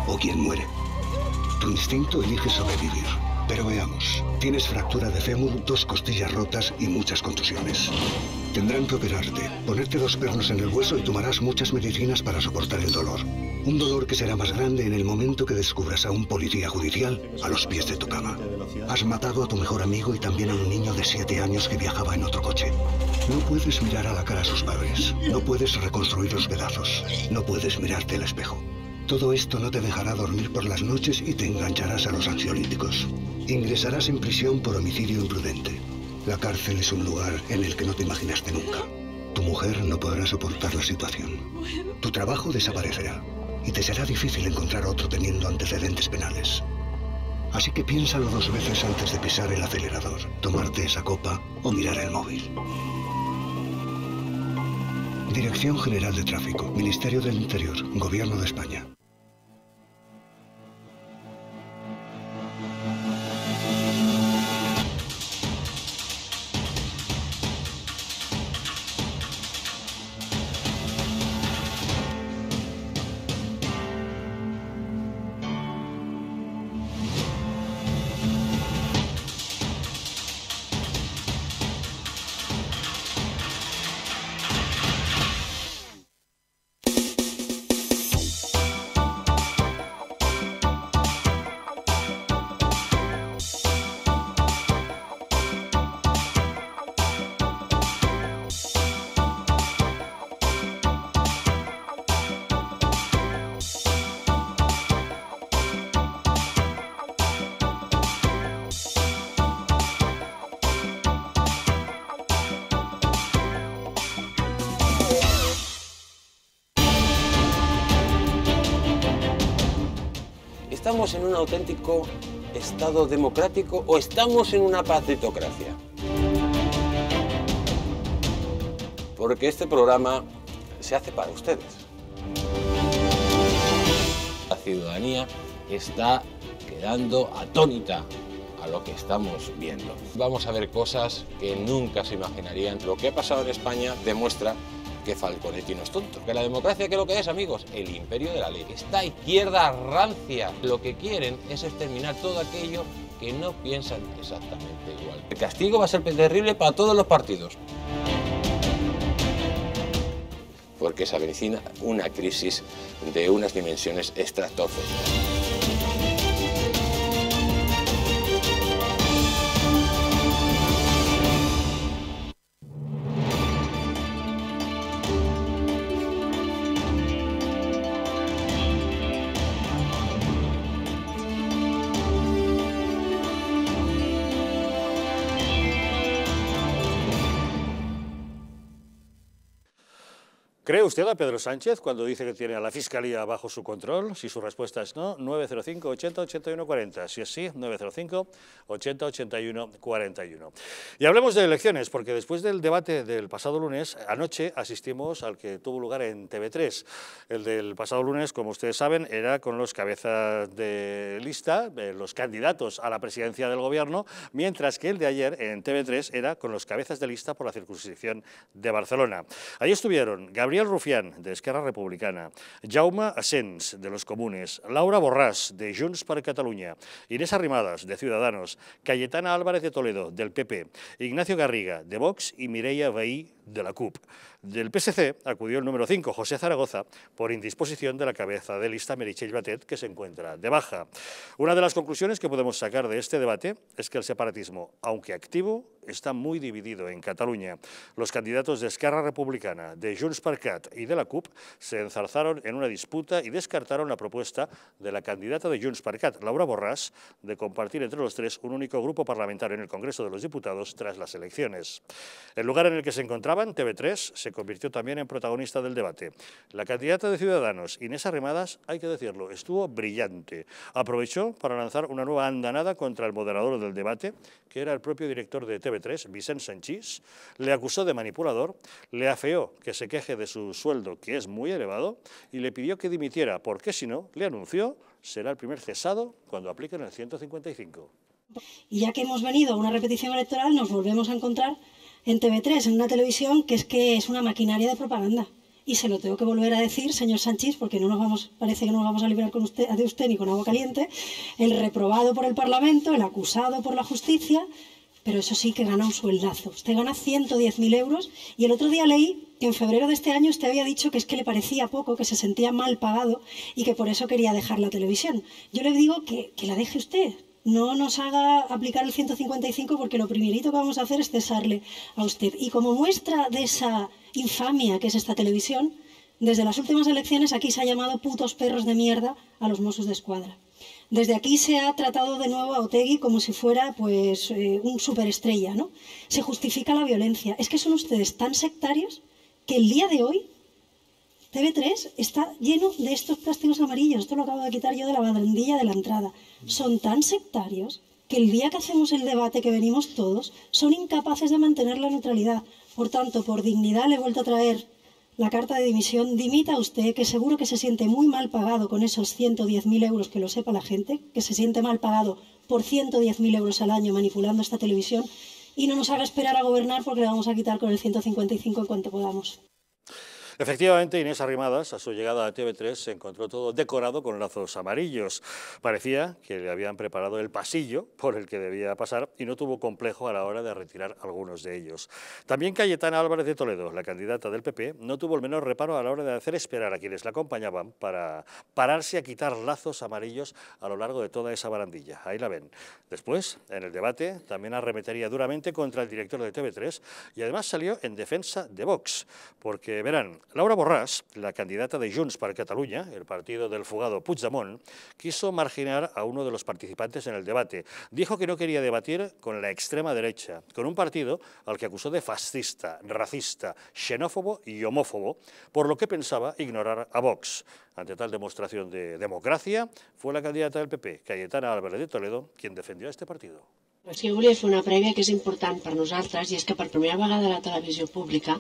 o quién muere? Tu instinto elige sobrevivir. Pero veamos, tienes fractura de fémur, dos costillas rotas y muchas contusiones. Tendrán que operarte, ponerte dos pernos en el hueso y tomarás muchas medicinas para soportar el dolor. Un dolor que será más grande en el momento que descubras a un policía judicial a los pies de tu cama. Has matado a tu mejor amigo y también a un niño de siete años que viajaba en otro coche. No puedes mirar a la cara a sus padres, no puedes reconstruir los pedazos, no puedes mirarte al espejo. Todo esto no te dejará dormir por las noches y te engancharás a los ansiolíticos. Ingresarás en prisión por homicidio imprudente. La cárcel es un lugar en el que no te imaginaste nunca. Tu mujer no podrá soportar la situación. Tu trabajo desaparecerá y te será difícil encontrar otro teniendo antecedentes penales. Así que piénsalo dos veces antes de pisar el acelerador, tomarte esa copa o mirar el móvil. Dirección General de Tráfico, Ministerio del Interior, Gobierno de España. ¿Estamos en un auténtico Estado democrático o estamos en una pacitocracia? Porque este programa se hace para ustedes. La ciudadanía está quedando atónita a lo que estamos viendo. Vamos a ver cosas que nunca se imaginarían. Lo que ha pasado en España demuestra que Falconetti no es tonto. Que la democracia, ¿qué es lo que es, amigos? El imperio de la ley. Esta izquierda rancia, lo que quieren es exterminar todo aquello que no piensan exactamente igual. El castigo va a ser terrible para todos los partidos. Porque se avecina una crisis de unas dimensiones estratosféricas. ¿Cree usted a Pedro Sánchez cuando dice que tiene a la Fiscalía bajo su control? Si su respuesta es no, nueve cero cinco, ochenta, ochenta y uno, cuarenta. Si es sí, nueve cero cinco, ochenta, ochenta y uno, cuarenta y uno. Y hablemos de elecciones, porque después del debate del pasado lunes, anoche asistimos al que tuvo lugar en T V tres. El del pasado lunes, como ustedes saben, era con los cabezas de lista, los candidatos a la presidencia del gobierno, mientras que el de ayer en T V tres era con los cabezas de lista por la circunscripción de Barcelona. Ahí estuvieron Gabriel Rufián, de Esquerra Republicana, Jaume Asens, de los Comunes, Laura Borràs, de Junts per Catalunya, Inés Arrimadas, de Ciudadanos, Cayetana Álvarez de Toledo, del P P, Ignacio Garriga, de Vox y Mireia Vehí, de la CUP. Del P S C acudió el número cinco, José Zaragoza, por indisposición de la cabeza de lista Meritxell Batet, que se encuentra de baja. Una de las conclusiones que podemos sacar de este debate es que el separatismo, aunque activo, está muy dividido en Cataluña. Los candidatos de Esquerra Republicana, de Junts per Cat y de la CUP se enzarzaron en una disputa y descartaron la propuesta de la candidata de Junts per Cat, Laura Borràs, de compartir entre los tres un único grupo parlamentario en el Congreso de los Diputados tras las elecciones. El lugar en el que se encontraban, T V tres, se convirtió también en protagonista del debate. La candidata de Ciudadanos, Inés Arrimadas, hay que decirlo, estuvo brillante. Aprovechó para lanzar una nueva andanada contra el moderador del debate, que era el propio director de T V tres, Vicent Sanchís, le acusó de manipulador, le afeó que se queje de su sueldo, que es muy elevado, y le pidió que dimitiera, porque si no, le anunció, será el primer cesado cuando apliquen el ciento cincuenta y cinco. Y ya que hemos venido a una repetición electoral, nos volvemos a encontrar en T V tres, en una televisión que es que es una maquinaria de propaganda. Y se lo tengo que volver a decir, señor Sánchez, porque no nos vamos, parece que no nos vamos a librar con usted, de usted ni con agua caliente, el reprobado por el Parlamento, el acusado por la justicia, pero eso sí que gana un sueldazo. Usted gana ciento diez mil euros y el otro día leí que en febrero de este año usted había dicho que es que le parecía poco, que se sentía mal pagado y que por eso quería dejar la televisión. Yo le digo que, que la deje usted. No nos haga aplicar el ciento cincuenta y cinco porque lo primerito que vamos a hacer es cesarle a usted. Y como muestra de esa infamia que es esta televisión, desde las últimas elecciones aquí se ha llamado putos perros de mierda a los Mossos de Escuadra. Desde aquí se ha tratado de nuevo a Otegi como si fuera pues, eh, un superestrella, ¿no? Se justifica la violencia. Es que son ustedes tan sectarios que el día de hoy T V tres está lleno de estos plásticos amarillos. Esto lo acabo de quitar yo de la barandilla de la entrada. Son tan sectarios que el día que hacemos el debate, que venimos todos, son incapaces de mantener la neutralidad. Por tanto, por dignidad le he vuelto a traer la carta de dimisión. Dimita usted, que seguro que se siente muy mal pagado con esos ciento diez mil euros, que lo sepa la gente, que se siente mal pagado por ciento diez mil euros al año manipulando esta televisión, y no nos haga esperar a gobernar porque le vamos a quitar con el ciento cincuenta y cinco en cuanto podamos. Efectivamente, Inés Arrimadas, a su llegada a T V tres, se encontró todo decorado con lazos amarillos. Parecía que le habían preparado el pasillo por el que debía pasar y no tuvo complejo a la hora de retirar algunos de ellos. También Cayetana Álvarez de Toledo, la candidata del P P, no tuvo el menor reparo a la hora de hacer esperar a quienes la acompañaban para pararse a quitar lazos amarillos a lo largo de toda esa barandilla. Ahí la ven. Después, en el debate, también arremetería duramente contra el director de T V tres y además salió en defensa de Vox, porque verán... Laura Borràs, la candidata de Junts per Catalunya, el partido del fugado Puigdemont, quiso marginar a uno de los participantes en el debate. Dijo que no quería debatir con la extrema derecha, con un partido al que acusó de fascista, racista, xenófobo y homófobo, por lo que pensaba ignorar a Vox. Ante tal demostración de democracia, fue la candidata del P P, Cayetana Álvarez de Toledo, quien defendió a este partido. Sí que volia fer una prèvia que és important per nosaltres i és que per primera vegada a la televisió pública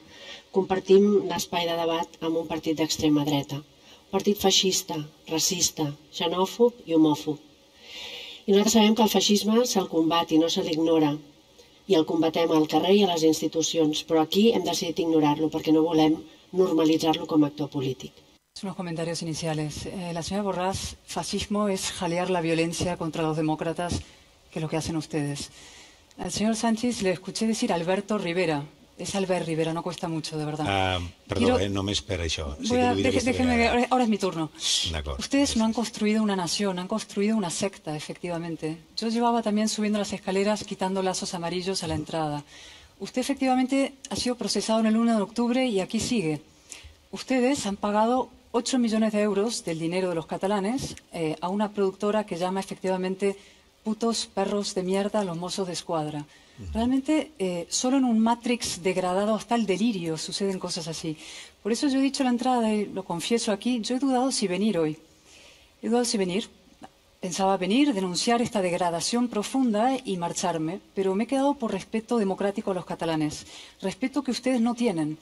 compartim l'espai de debat amb un partit d'extrema dreta, un partit feixista, racista, xenòfob i homòfob. I nosaltres sabem que el feixisme se'l combat i no se l'ignora i el combatem al carrer i a les institucions, però aquí hem decidit ignorar-lo perquè no volem normalitzar-lo com a actor polític. Unos comentarios iniciales. Eh, la señora Borràs, fascismo es jalear la violencia contra los demócratas, que es lo que hacen ustedes. Al señor Sánchez le escuché decir Alberto Rivera. Es Albert Rivera, no cuesta mucho, de verdad. Ah, perdón, Quiero... eh, no me espera yo. Sí a... Deje, déjenme, ahora, ahora es mi turno. Ustedes no han construido una nación, han construido una secta, efectivamente. Yo llevaba también subiendo las escaleras, quitando lazos amarillos a la entrada. Usted, efectivamente, ha sido procesado en el uno de octubre y aquí sigue. Ustedes han pagado ocho millones de euros del dinero de los catalanes eh, a una productora que llama, efectivamente... putos perros de mierda, los Mossos de Escuadra. Realmente, eh, solo en un Matrix degradado hasta el delirio suceden cosas así. Por eso yo he dicho a la entrada, y lo confieso aquí, yo he dudado si venir hoy. He dudado si venir. Pensaba venir, denunciar esta degradación profunda y marcharme, pero me he quedado por respeto democrático a los catalanes. Respeto que ustedes no tienen.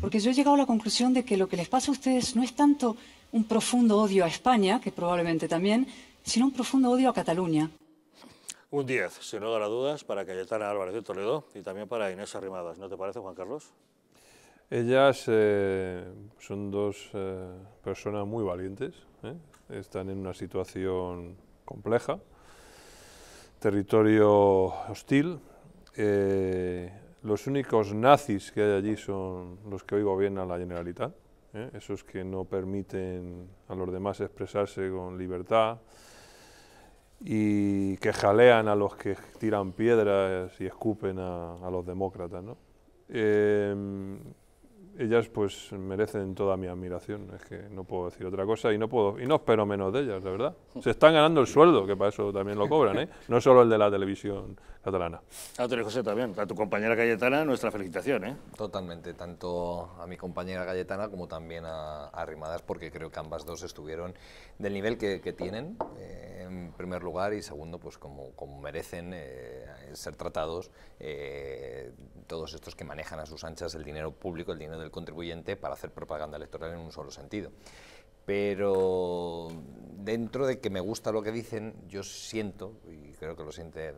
Porque yo he llegado a la conclusión de que lo que les pasa a ustedes no es tanto un profundo odio a España, que probablemente también, sino un profundo odio a Cataluña. Un diez, sin lugar a dudas, para Cayetana Álvarez de Toledo y también para Inés Arrimadas. ¿No te parece, Juan Carlos? Ellas eh, son dos eh, personas muy valientes, ¿eh? Están en una situación compleja, territorio hostil. Eh, los únicos nazis que hay allí son los que hoy gobiernan la Generalitat, ¿eh? Esos que no permiten a los demás expresarse con libertad, y que jalean a los que tiran piedras y escupen a, a los demócratas, ¿no? Eh, ellas pues merecen toda mi admiración, es que no puedo decir otra cosa y no puedo y no espero menos de ellas, la verdad. Se están ganando el sueldo, que para eso también lo cobran, ¿eh? No solo el de la televisión catalana. A Antonio José también, a tu compañera Cayetana, nuestra felicitación, ¿eh? Totalmente, tanto a mi compañera Cayetana como también a, a Arrimadas, porque creo que ambas dos estuvieron del nivel que, que tienen, eh, en primer lugar, y segundo, pues como, como merecen eh, ser tratados eh, todos estos que manejan a sus anchas el dinero público, el dinero del contribuyente, para hacer propaganda electoral en un solo sentido. pero dentro de que me gusta lo que dicen, yo siento, y creo que lo siente,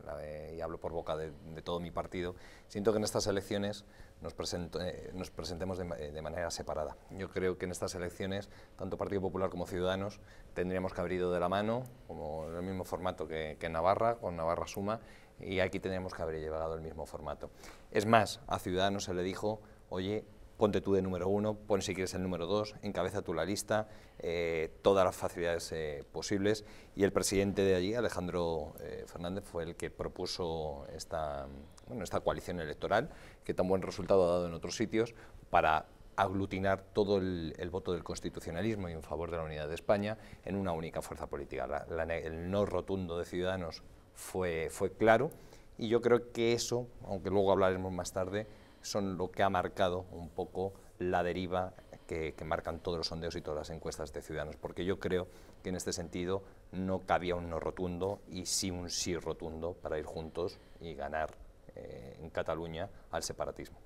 y hablo por boca de, de todo mi partido, siento que en estas elecciones nos, presento, eh, nos presentemos de, de manera separada. Yo creo que en estas elecciones, tanto Partido Popular como Ciudadanos, tendríamos que haber ido de la mano, como en el mismo formato que, que Navarra, con Navarra Suma, y aquí tendríamos que haber llevado el mismo formato. Es más, a Ciudadanos se le dijo, oye, ponte tú de número uno, pon si quieres el número dos, encabeza tú la lista, eh, todas las facilidades eh, posibles. Y el presidente de allí, Alejandro eh, Fernández, fue el que propuso esta, bueno, esta coalición electoral, que tan buen resultado ha dado en otros sitios, para aglutinar todo el, el voto del constitucionalismo y en favor de la unidad de España en una única fuerza política. La, la, el no rotundo de Ciudadanos fue, fue claro, y yo creo que eso, aunque luego hablaremos más tarde, son lo que ha marcado un poco la deriva que, que marcan todos los sondeos y todas las encuestas de Ciudadanos, porque yo creo que en este sentido no cabía un no rotundo y sí un sí rotundo para ir juntos y ganar eh, en Cataluña al separatismo.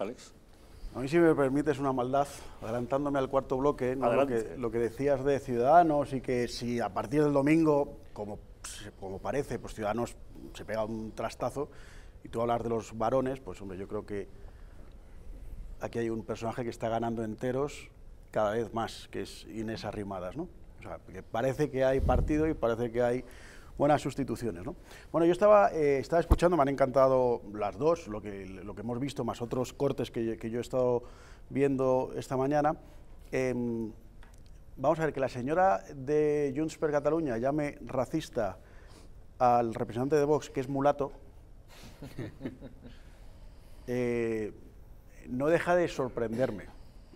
Alex. A mí, si me permites una maldad, adelantándome al cuarto bloque, ¿no? lo, que, lo que decías de Ciudadanos y que si a partir del domingo, como, como parece, pues Ciudadanos se pega un trastazo, y tú hablas de los varones, pues hombre, yo creo que aquí hay un personaje que está ganando enteros cada vez más, que es Inés Arrimadas, ¿no? O sea, que parece que hay partido y parece que hay buenas sustituciones, ¿no? Bueno, yo estaba, eh, estaba escuchando, me han encantado las dos, lo que, lo que hemos visto, más otros cortes que, que yo he estado viendo esta mañana. Eh, vamos a ver, que la señora de Junts per Catalunya llame racista al representante de Vox, que es mulato, Eh, no deja de sorprenderme,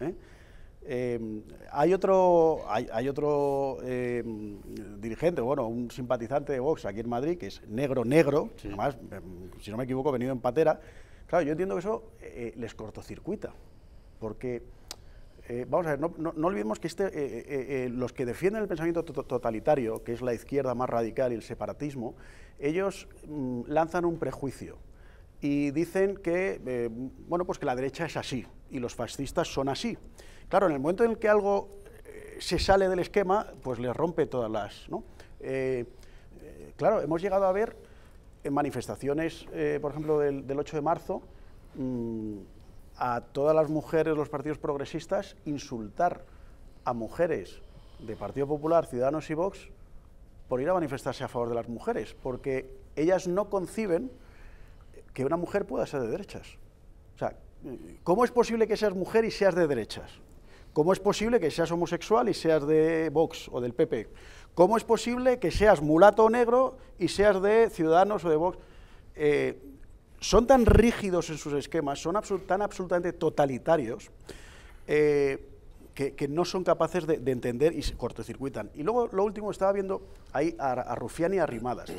¿eh? Eh, hay otro, hay, hay otro eh, dirigente, bueno, un simpatizante de Vox aquí en Madrid, que es negro, negro, sí. Además, si no me equivoco, venido en patera. Claro, yo entiendo que eso eh, les cortocircuita, porque, eh, vamos a ver, no, no, no olvidemos que este, eh, eh, eh, los que defienden el pensamiento totalitario, que es la izquierda más radical y el separatismo, ellos mm, lanzan un prejuicio y dicen que, eh, bueno, pues que la derecha es así y los fascistas son así. Claro, en el momento en el que algo eh, se sale del esquema, pues les rompe todas las, ¿no? Eh, eh, claro, hemos llegado a ver en manifestaciones, eh, por ejemplo, del, del ocho de marzo, mm, a todas las mujeres, los partidos progresistas, insultar a mujeres de Partido Popular, Ciudadanos y Vox, por ir a manifestarse a favor de las mujeres, porque ellas no conciben que una mujer pueda ser de derechas. O sea, ¿cómo es posible que seas mujer y seas de derechas? ¿Cómo es posible que seas homosexual y seas de Vox o del P P? ¿Cómo es posible que seas mulato o negro y seas de Ciudadanos o de Vox? Eh, son tan rígidos en sus esquemas, son absolut- tan absolutamente totalitarios, eh, Que, que no son capaces de, de entender y se cortocircuitan. Y luego, lo último, estaba viendo ahí a, a Rufián y a Arrimadas.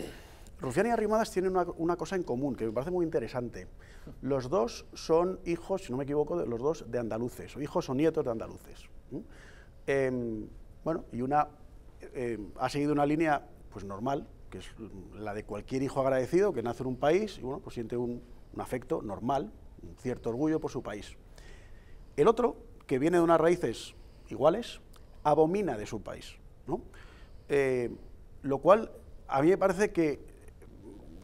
Rufián y Arrimadas tienen una, una cosa en común, que me parece muy interesante. Los dos son hijos, si no me equivoco, de, los dos de andaluces, o hijos o nietos de andaluces. ¿Mm? Eh, bueno, y una eh, ha seguido una línea pues normal, que es la de cualquier hijo agradecido que nace en un país, y bueno, pues siente un, un afecto normal, un cierto orgullo por su país. El otro, que viene de unas raíces iguales, abomina de su país, ¿no? Eh, lo cual a mí me parece que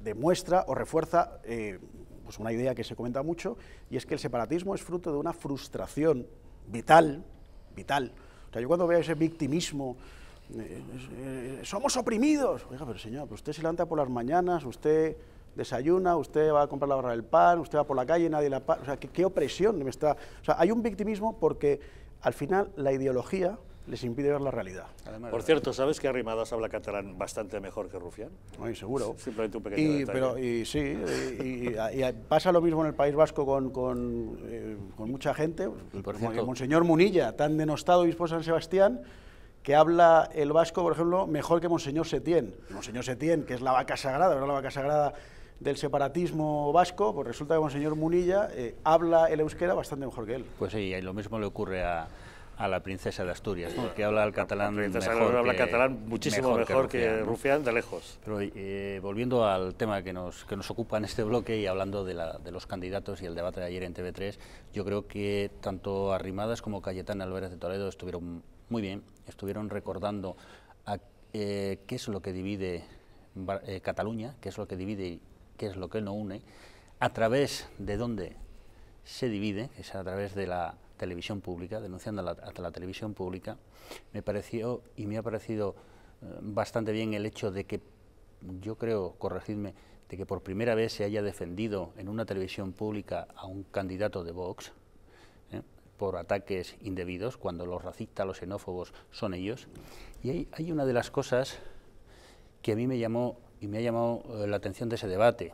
demuestra o refuerza eh, pues una idea que se comenta mucho, y es que el separatismo es fruto de una frustración vital, vital. O sea, yo cuando veo ese victimismo, eh, eh, somos oprimidos. Oiga, pero señor, pues usted se levanta por las mañanas, usted desayuna, usted va a comprar la barra del pan, usted va por la calle, nadie la paga. O sea, ¿qué, qué opresión me está...? O sea, hay un victimismo porque al final la ideología les impide ver la realidad. Además, por cierto, ¿sabes que Arrimadas habla catalán bastante mejor que Rufián? Muy seguro. Simplemente un pequeño y, detalle. Pero, y sí, y, y, y pasa lo mismo en el País Vasco con, con, eh, con mucha gente. Por como el Monseñor Munilla, tan denostado obispo San Sebastián, que habla el vasco, por ejemplo, mejor que Monseñor Setién. Monseñor Setién, que es la vaca sagrada, ¿no? La vaca sagrada del separatismo vasco, pues resulta que Monseñor Munilla eh, habla el euskera bastante mejor que él. Pues sí, y lo mismo le ocurre a, a la princesa de Asturias, ¿no? Que habla el catalán mejor que, habla catalán muchísimo mejor, mejor que, Rufián, que Rufián, de lejos. Pero eh, volviendo al tema que nos, que nos ocupa en este bloque y hablando de, la, de los candidatos y el debate de ayer en T V tres, yo creo que tanto Arrimadas como Cayetana Álvarez de Toledo estuvieron Muy bien, estuvieron recordando a, eh, qué es lo que divide eh, Cataluña, qué es lo que divide y qué es lo que no une, a través de dónde se divide, que es a través de la televisión pública, denunciando la, hasta la televisión pública. Me pareció y me ha parecido eh, bastante bien el hecho de que, yo creo, corregidme, de que por primera vez se haya defendido en una televisión pública a un candidato de Vox, ¿eh?, por ataques indebidos, cuando los racistas, los xenófobos son ellos. Y hay, hay una de las cosas que a mí me llamó y me ha llamado eh, la atención de ese debate.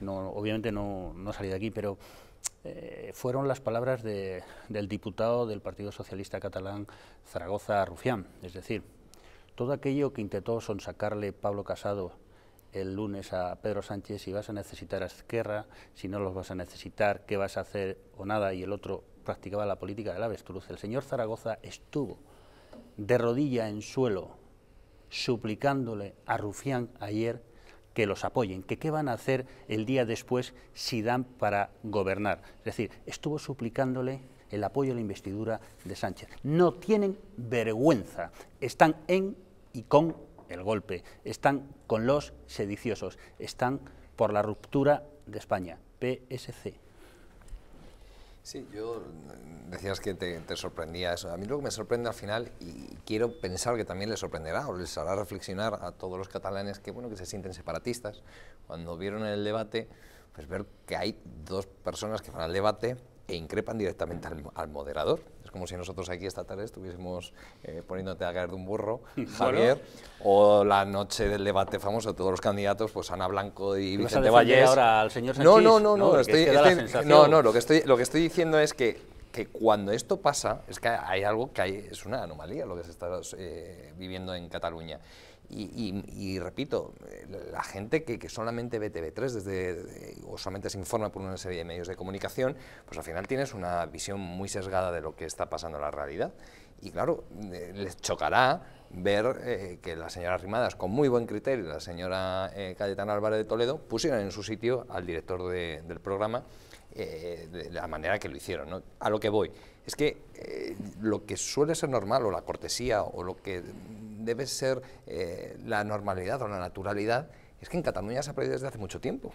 No, obviamente no, no salí de aquí, pero eh, fueron las palabras de, del diputado del Partido Socialista catalán, Zaragoza, Rufián. Es decir, todo aquello que intentó sonsacarle Pablo Casado el lunes a Pedro Sánchez, si vas a necesitar a Esquerra, si no los vas a necesitar, qué vas a hacer o nada, y el otro practicaba la política del avestruz. El señor Zaragoza estuvo de rodilla en suelo suplicándole a Rufián ayer que los apoyen, que qué van a hacer el día después si dan para gobernar. Es decir, estuvo suplicándole el apoyo a la investidura de Sánchez. No tienen vergüenza, están en y con el golpe, están con los sediciosos, están por la ruptura de España, P S C. Sí, yo decías que te, te sorprendía eso. A mí lo que me sorprende al final, y quiero pensar que también les sorprenderá o les hará reflexionar a todos los catalanes que, bueno, que se sienten separatistas, cuando vieron el debate, pues ver que hay dos personas que van al debate e increpan directamente al, al moderador. Es como si nosotros aquí esta tarde estuviésemos eh, poniéndote a caer de un burro, Javier, bueno, o la noche del debate famoso, todos los candidatos, pues Ana Blanco y Vicente Vallés. Ahora al señor Sánchez, no, no, no, no, no, estoy, estoy, no, no, lo que estoy, lo que estoy diciendo es que, que cuando esto pasa, es que hay algo que hay, es una anomalía lo que se está eh, viviendo en Cataluña. Y, y, y repito, la gente que, que solamente ve T V tres desde, de, o solamente se informa por una serie de medios de comunicación, pues al final tienes una visión muy sesgada de lo que está pasando en la realidad. Y claro, les chocará ver eh, que la señora Arrimadas, con muy buen criterio, la señora eh, Cayetana Álvarez de Toledo, pusieron en su sitio al director de, del programa eh, de la manera que lo hicieron, ¿no? A lo que voy es que eh, lo que suele ser normal, o la cortesía, o lo que debe ser eh, la normalidad o la naturalidad, es que en Cataluña se ha perdido desde hace mucho tiempo.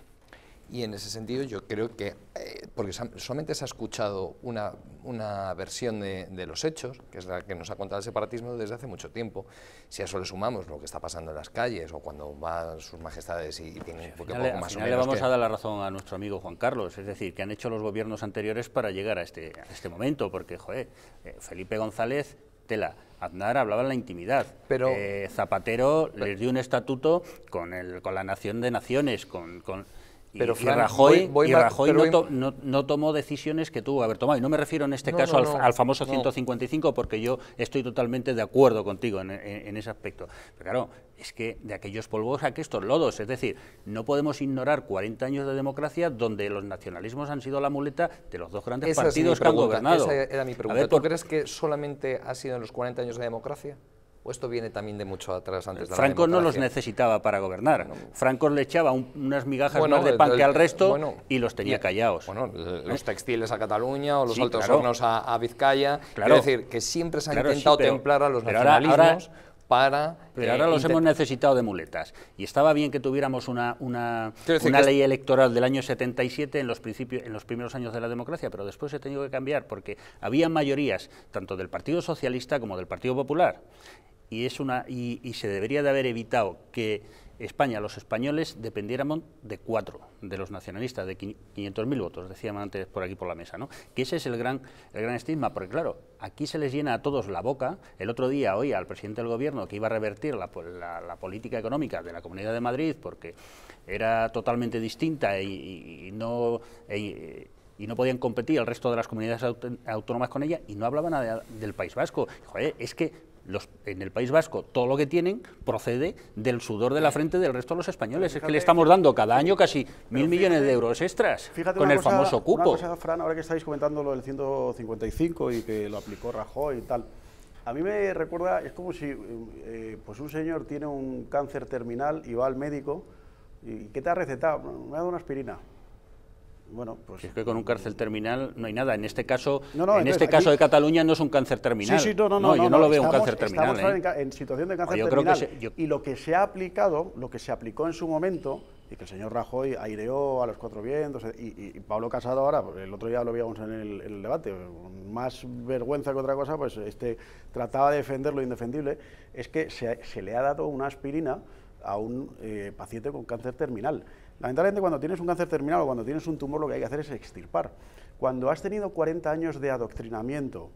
Y en ese sentido yo creo que, eh, porque solamente se ha escuchado una, una versión de, de los hechos, que es la que nos ha contado el separatismo desde hace mucho tiempo. Si a eso le sumamos lo que está pasando en las calles, o cuando van sus majestades y, y tienen poco más o menos... Al final le vamos que... a dar la razón a nuestro amigo Juan Carlos, es decir, que han hecho los gobiernos anteriores para llegar a este, a este momento, porque, joder, eh, Felipe González... Tela, Aznar hablaba en la intimidad, pero, eh, Zapatero pero, les dio un estatuto con, el, con la nación de naciones, con... con y, pero, Frank, y Rajoy, voy, voy y Rajoy mal, no, to, no, no tomó decisiones que tuvo que haber tomado, y no me refiero en este no, caso no, no, al, al famoso no. ciento cincuenta y cinco, porque yo estoy totalmente de acuerdo contigo en, en, en ese aspecto. Pero claro, es que de aquellos polvos a que estos lodos, es decir, no podemos ignorar cuarenta años de democracia donde los nacionalismos han sido la muleta de los dos grandes esa partidos que han gobernado. Esa era mi pregunta. A ver, ¿Tú por... crees que solamente ha sido en los cuarenta años de democracia? ¿O esto viene también de mucho atrás antes de la democracia? Franco no los necesitaba para gobernar. No. Franco le echaba un, unas migajas bueno, más de pan el, el, que al resto bueno, y los tenía callados. Bueno, el, los textiles a Cataluña o los sí, altos claro. hornos a, a Vizcaya. Claro. Es decir, que siempre se ha claro, intentado sí, pero, templar a los nacionalismos ahora, ahora, para... Pero eh, ahora los hemos necesitado de muletas. Y estaba bien que tuviéramos una, una, una ley es... electoral del año setenta y siete en los, principios, en los primeros años de la democracia, pero después se ha tenido que cambiar porque había mayorías tanto del Partido Socialista como del Partido Popular. Y, es una, y, y se debería de haber evitado que España, los españoles, dependiéramos de cuatro, de los nacionalistas, de quinientos mil votos, decíamos antes por aquí por la mesa, ¿no? Que ese es el gran, el gran estigma, porque claro, aquí se les llena a todos la boca. El otro día oía al presidente del gobierno que iba a revertir la, la, la política económica de la Comunidad de Madrid porque era totalmente distinta y, y, y no... Y, y no podían competir el resto de las comunidades autónomas con ella, y no hablaban nada del País Vasco. Joder, es que Los, en el País Vasco todo lo que tienen procede del sudor de la frente del resto de los españoles. Fíjate, es que le estamos dando cada año casi mil millones de euros extras con el cosa, famoso cupo. Una cosa, Fran, ahora que estáis comentando lo del ciento cincuenta y cinco y que lo aplicó Rajoy y tal, a mí me recuerda, es como si eh, pues un señor tiene un cáncer terminal y va al médico y ¿qué te ha recetado? Me ha dado una aspirina. Bueno, pues es que con un cáncer terminal no hay nada. En este caso, no, no, en entonces, este caso aquí, de Cataluña no es un cáncer terminal. Sí, sí, no, no, no, no, yo no, no lo veo estamos, un cáncer terminal. Estamos eh. en situación de cáncer yo terminal. Creo que se, yo... Y lo que se ha aplicado, lo que se aplicó en su momento, y que el señor Rajoy aireó a los cuatro vientos, y, y Pablo Casado ahora, el otro día lo veíamos en el, en el debate, más vergüenza que otra cosa, pues este trataba de defender lo indefendible, es que se, se le ha dado una aspirina a un eh, paciente con cáncer terminal. Lamentablemente, cuando tienes un cáncer terminal o cuando tienes un tumor, lo que hay que hacer es extirpar. Cuando has tenido cuarenta años de adoctrinamiento,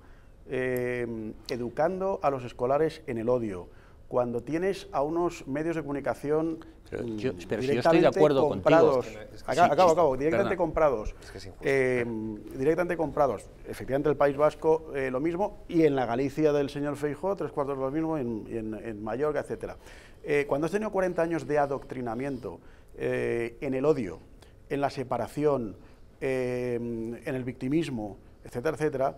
eh, educando a los escolares en el odio, cuando tienes a unos medios de comunicación pero yo, pero directamente si yo estoy de acuerdo comprados, contigo, es que acá, sí, acabo, acabo, directamente perdona. comprados, es que es injusto, eh, directamente comprados, efectivamente el País Vasco eh, lo mismo, y en la Galicia del señor Feijóo tres cuartos lo mismo, en, en, en Mallorca, etcétera. Eh, cuando has tenido cuarenta años de adoctrinamiento, Eh, en el odio, en la separación, eh, en el victimismo, etcétera, etcétera,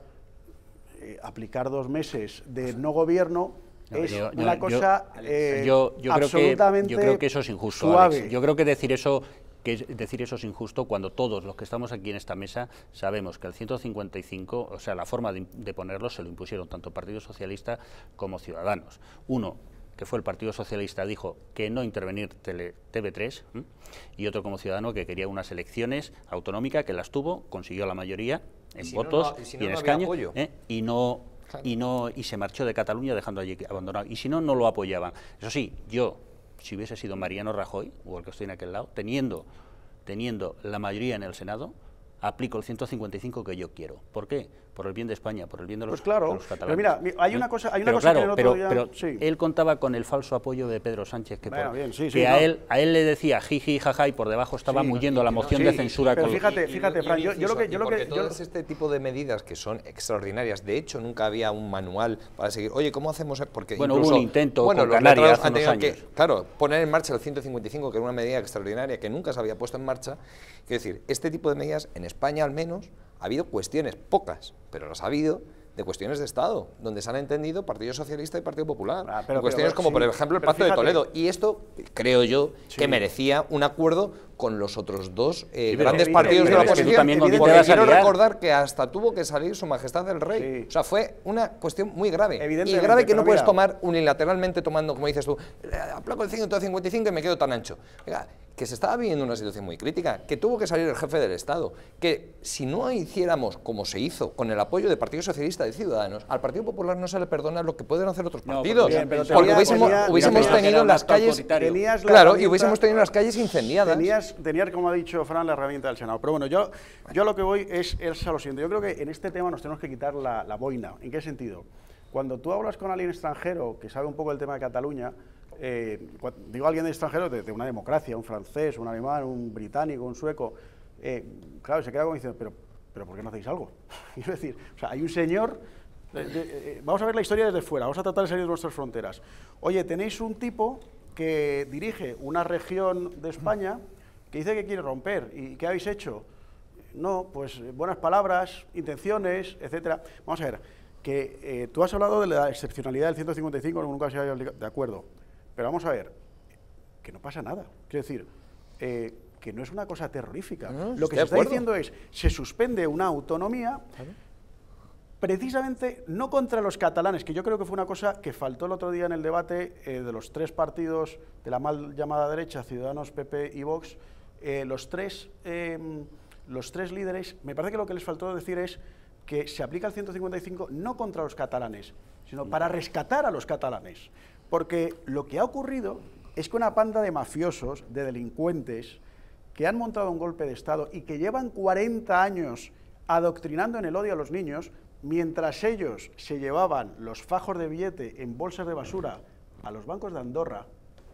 eh, aplicar dos meses de no gobierno no, es yo, una yo, cosa yo, eh, yo, yo absolutamente creo que, yo creo que eso es injusto, suave. Alex. Yo creo que decir eso... que es decir, eso es injusto cuando todos los que estamos aquí en esta mesa sabemos que el ciento cincuenta y cinco, o sea, la forma de, de ponerlo se lo impusieron tanto Partido Socialista como Ciudadanos. Uno, que fue el Partido Socialista, dijo que no intervenir tele, T V tres, ¿m? Y otro como Ciudadano que quería unas elecciones autonómicas, que las tuvo, consiguió la mayoría en si votos no, no, si no y en no escaños, ¿eh? y no y no y se marchó de Cataluña dejando allí abandonado, y si no, no lo apoyaban. Eso sí, yo, si hubiese sido Mariano Rajoy, o el que estoy en aquel lado, teniendo, teniendo la mayoría en el Senado, aplico el ciento cincuenta y cinco que yo quiero. ¿Por qué? Por el bien de España, por el bien de los, pues claro, de los catalanes. Pero mira, hay una cosa, hay una pero cosa claro, que el otro pero, día... Pero sí. Él contaba con el falso apoyo de Pedro Sánchez, que, bueno, por, bien, sí, que sí, a, no. él, a él le decía jiji, jaja, y por debajo estaba sí, muriendo no, la moción no, sí, de censura. Pero con... fíjate, fíjate, Fran, yo, yo lo que... Yo porque yo... todas este tipo de medidas que son extraordinarias, de hecho nunca había un manual para seguir, oye, ¿cómo hacemos? Porque bueno, incluso, hubo un intento bueno, con Canarias hace unos años. Que, claro, poner en marcha el ciento cincuenta y cinco, que era una medida extraordinaria que nunca se había puesto en marcha, quiero decir, este tipo de medidas, en España al menos, ha habido cuestiones, pocas, pero las ha habido, de cuestiones de Estado, donde se han entendido Partido Socialista y Partido Popular, ah, pero, cuestiones pero, como, sí, por ejemplo, el Pacto fíjate, de Toledo, y esto, creo yo, sí. que merecía un acuerdo con los otros dos eh, sí, grandes pero, partidos pero, pero, de la oposición, porque quiero recordar que hasta tuvo que salir Su Majestad el Rey, sí. o sea, fue una cuestión muy grave, y grave que no puedes mira. tomar unilateralmente, tomando, como dices tú, aplaco el ciento cincuenta y cinco y me quedo tan ancho. Oiga, que se estaba viviendo una situación muy crítica, que tuvo que salir el jefe del Estado, que si no hiciéramos como se hizo, con el apoyo del Partido Socialista y Ciudadanos, al Partido Popular no se le perdona lo que pueden hacer otros partidos, no, bien, porque tenía, hubiésemos, tenía, hubiésemos tenía, tenido las calles, la claro, y hubiésemos tenido las calles incendiadas. Tenías, tenías, como ha dicho Fran, la herramienta del Senado, pero bueno, yo, yo a lo que voy es, es a lo siguiente, yo creo que en este tema nos tenemos que quitar la, la boina. ¿En qué sentido? Cuando tú hablas con alguien extranjero que sabe un poco el tema de Cataluña, Eh, digo alguien de extranjero, de, de una democracia, un francés, un alemán, un británico, un sueco, eh, claro, se queda como diciendo, pero, pero ¿por qué no hacéis algo? Es decir, o sea, hay un señor, de, de, eh, vamos a ver la historia desde fuera, vamos a tratar de salir de nuestras fronteras. Oye, tenéis un tipo que dirige una región de España que dice que quiere romper, ¿y qué habéis hecho? No, pues buenas palabras, intenciones, etcétera. Vamos a ver, que eh, tú has hablado de la excepcionalidad del ciento cincuenta y cinco, nunca se había aplicado, de acuerdo. Pero vamos a ver, que no pasa nada. Quiero decir, eh, que no es una cosa terrorífica. No, lo que se está diciendo es, se suspende una autonomía, claro. precisamente no contra los catalanes, que yo creo que fue una cosa que faltó el otro día en el debate eh, de los tres partidos de la mal llamada derecha, Ciudadanos, P P y Vox, eh, los, tres, eh, los tres líderes, me parece que lo que les faltó decir es que se aplica el ciento cincuenta y cinco no contra los catalanes, sino no. para rescatar a los catalanes. Porque lo que ha ocurrido es que una panda de mafiosos, de delincuentes, que han montado un golpe de Estado y que llevan cuarenta años adoctrinando en el odio a los niños, mientras ellos se llevaban los fajos de billete en bolsas de basura a los bancos de Andorra,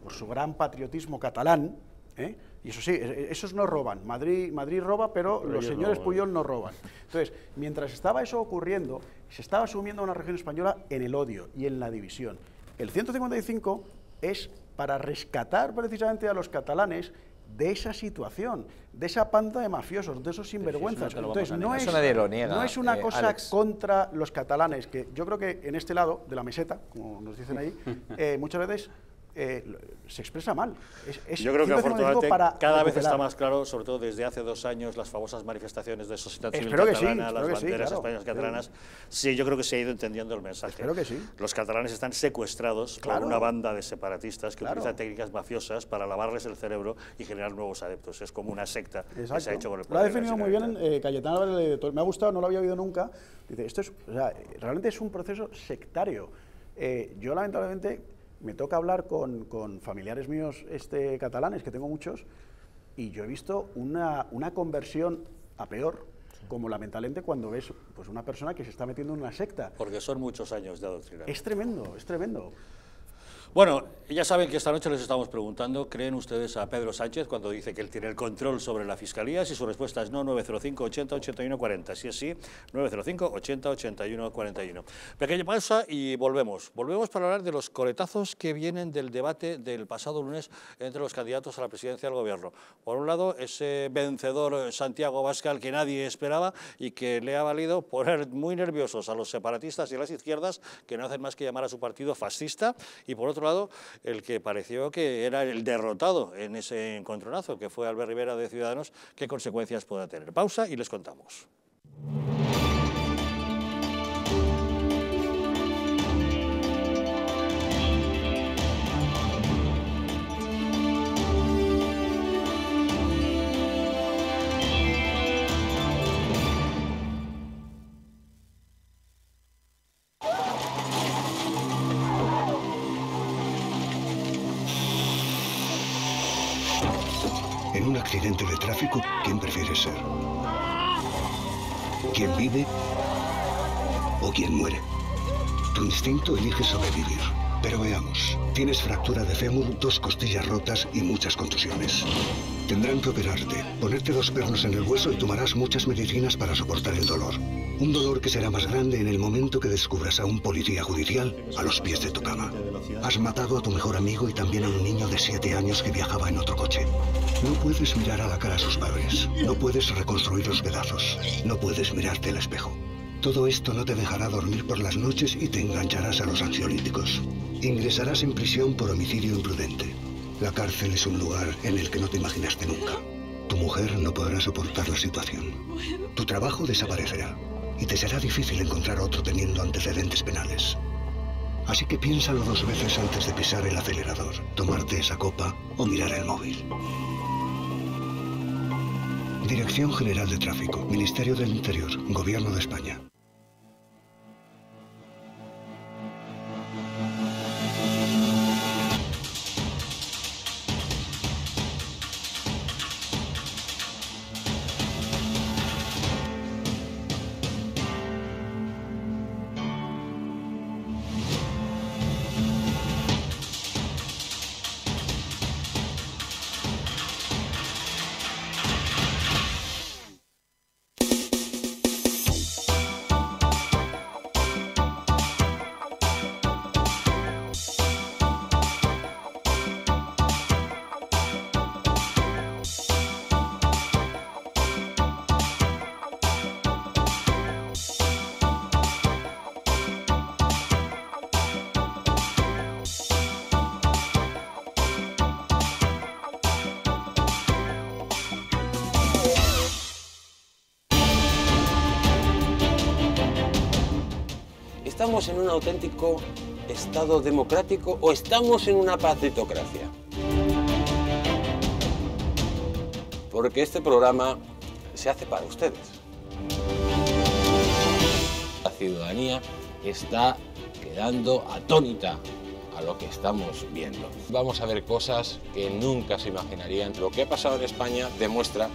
por su gran patriotismo catalán, ¿eh? Y eso sí, esos no roban. Madrid, Madrid roba, pero, pero los señores roban. Puyol no roban. Entonces, mientras estaba eso ocurriendo, se estaba asumiendo una región española en el odio y en la división. El ciento cincuenta y cinco es para rescatar precisamente a los catalanes de esa situación, de esa panda de mafiosos, de esos sinvergüenzas. Sí, eso no Entonces, no es, eso niega, no es una eh, cosa Alex. contra los catalanes, que yo creo que en este lado de la meseta, como nos dicen ahí, eh, muchas veces eh, se expresa mal. Es, es, Yo creo que afortunadamente para cada vez está más claro, sobre todo desde hace dos años, las famosas manifestaciones de sociedad civil espero catalana, sí, las banderas sí, claro, españolas catalanas, sí, yo creo que se ha ido entendiendo el mensaje. Espero que sí. Los catalanes están secuestrados claro. por una banda de separatistas que claro. utilizan técnicas mafiosas para lavarles el cerebro y generar nuevos adeptos. Es como una secta. Exacto. Que se ha hecho con el poder. Lo ha definido muy bien eh, Cayetana Álvarez de Toledo. Me ha gustado, no lo había oído nunca. Dice, esto es, o sea, realmente es un proceso sectario. Eh, yo lamentablemente me toca hablar con, con familiares míos este, catalanes, que tengo muchos, y yo he visto una, una conversión a peor, sí. como lamentablemente cuando ves pues, una persona que se está metiendo en una secta. Porque son muchos años de adoctrinamiento. Es tremendo, es tremendo. Bueno, ya saben que esta noche les estamos preguntando, ¿creen ustedes a Pedro Sánchez cuando dice que él tiene el control sobre la Fiscalía? Si su respuesta es no, nueve cero cinco, ochenta, ochenta y uno, cuarenta. Si es sí, nueve cero cinco, ochenta, ochenta y uno, cuarenta y uno. Pequeña pausa y volvemos. Volvemos para hablar de los coletazos que vienen del debate del pasado lunes entre los candidatos a la presidencia del gobierno. Por un lado, ese vencedor Santiago Abascal que nadie esperaba y que le ha valido poner muy nerviosos a los separatistas y a las izquierdas, que no hacen más que llamar a su partido fascista, y por otro Por otro lado, el que pareció que era el derrotado en ese encontronazo, que fue Albert Rivera de Ciudadanos, ¿qué consecuencias podrá tener? Pausa y les contamos. Accidente de tráfico, ¿quién prefiere ser? ¿Quién vive o quién muere? Tu instinto elige sobrevivir. Pero veamos, tienes fractura de fémur, dos costillas rotas y muchas contusiones. Tendrán que operarte, ponerte dos pernos en el hueso y tomarás muchas medicinas para soportar el dolor. Un dolor que será más grande en el momento que descubras a un policía judicial a los pies de tu cama. Has matado a tu mejor amigo y también a un niño de siete años que viajaba en otro coche. No puedes mirar a la cara a sus padres, no puedes reconstruir los pedazos, no puedes mirarte al espejo. Todo esto no te dejará dormir por las noches y te engancharás a los ansiolíticos. Ingresarás en prisión por homicidio imprudente. La cárcel es un lugar en el que no te imaginaste nunca. Tu mujer no podrá soportar la situación. Tu trabajo desaparecerá y te será difícil encontrar otro teniendo antecedentes penales. Así que piénsalo dos veces antes de pisar el acelerador, tomarte esa copa o mirar el móvil. Dirección General de Tráfico, Ministerio del Interior, Gobierno de España. ¿Estamos en un auténtico Estado democrático o estamos en una partitocracia? Porque este programa se hace para ustedes. La ciudadanía está quedando atónita a lo que estamos viendo. Vamos a ver cosas que nunca se imaginarían. Lo que ha pasado en España demuestra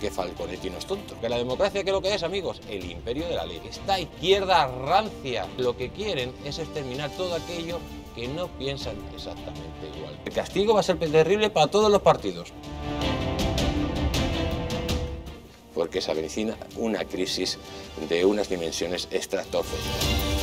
que Falconetti no es tonto, que la democracia, ¿qué es lo que es, amigos? El imperio de la ley. Esta izquierda rancia, lo que quieren es exterminar todo aquello que no piensan exactamente igual. El castigo va a ser terrible para todos los partidos, porque se avecina una crisis de unas dimensiones estratosféricas.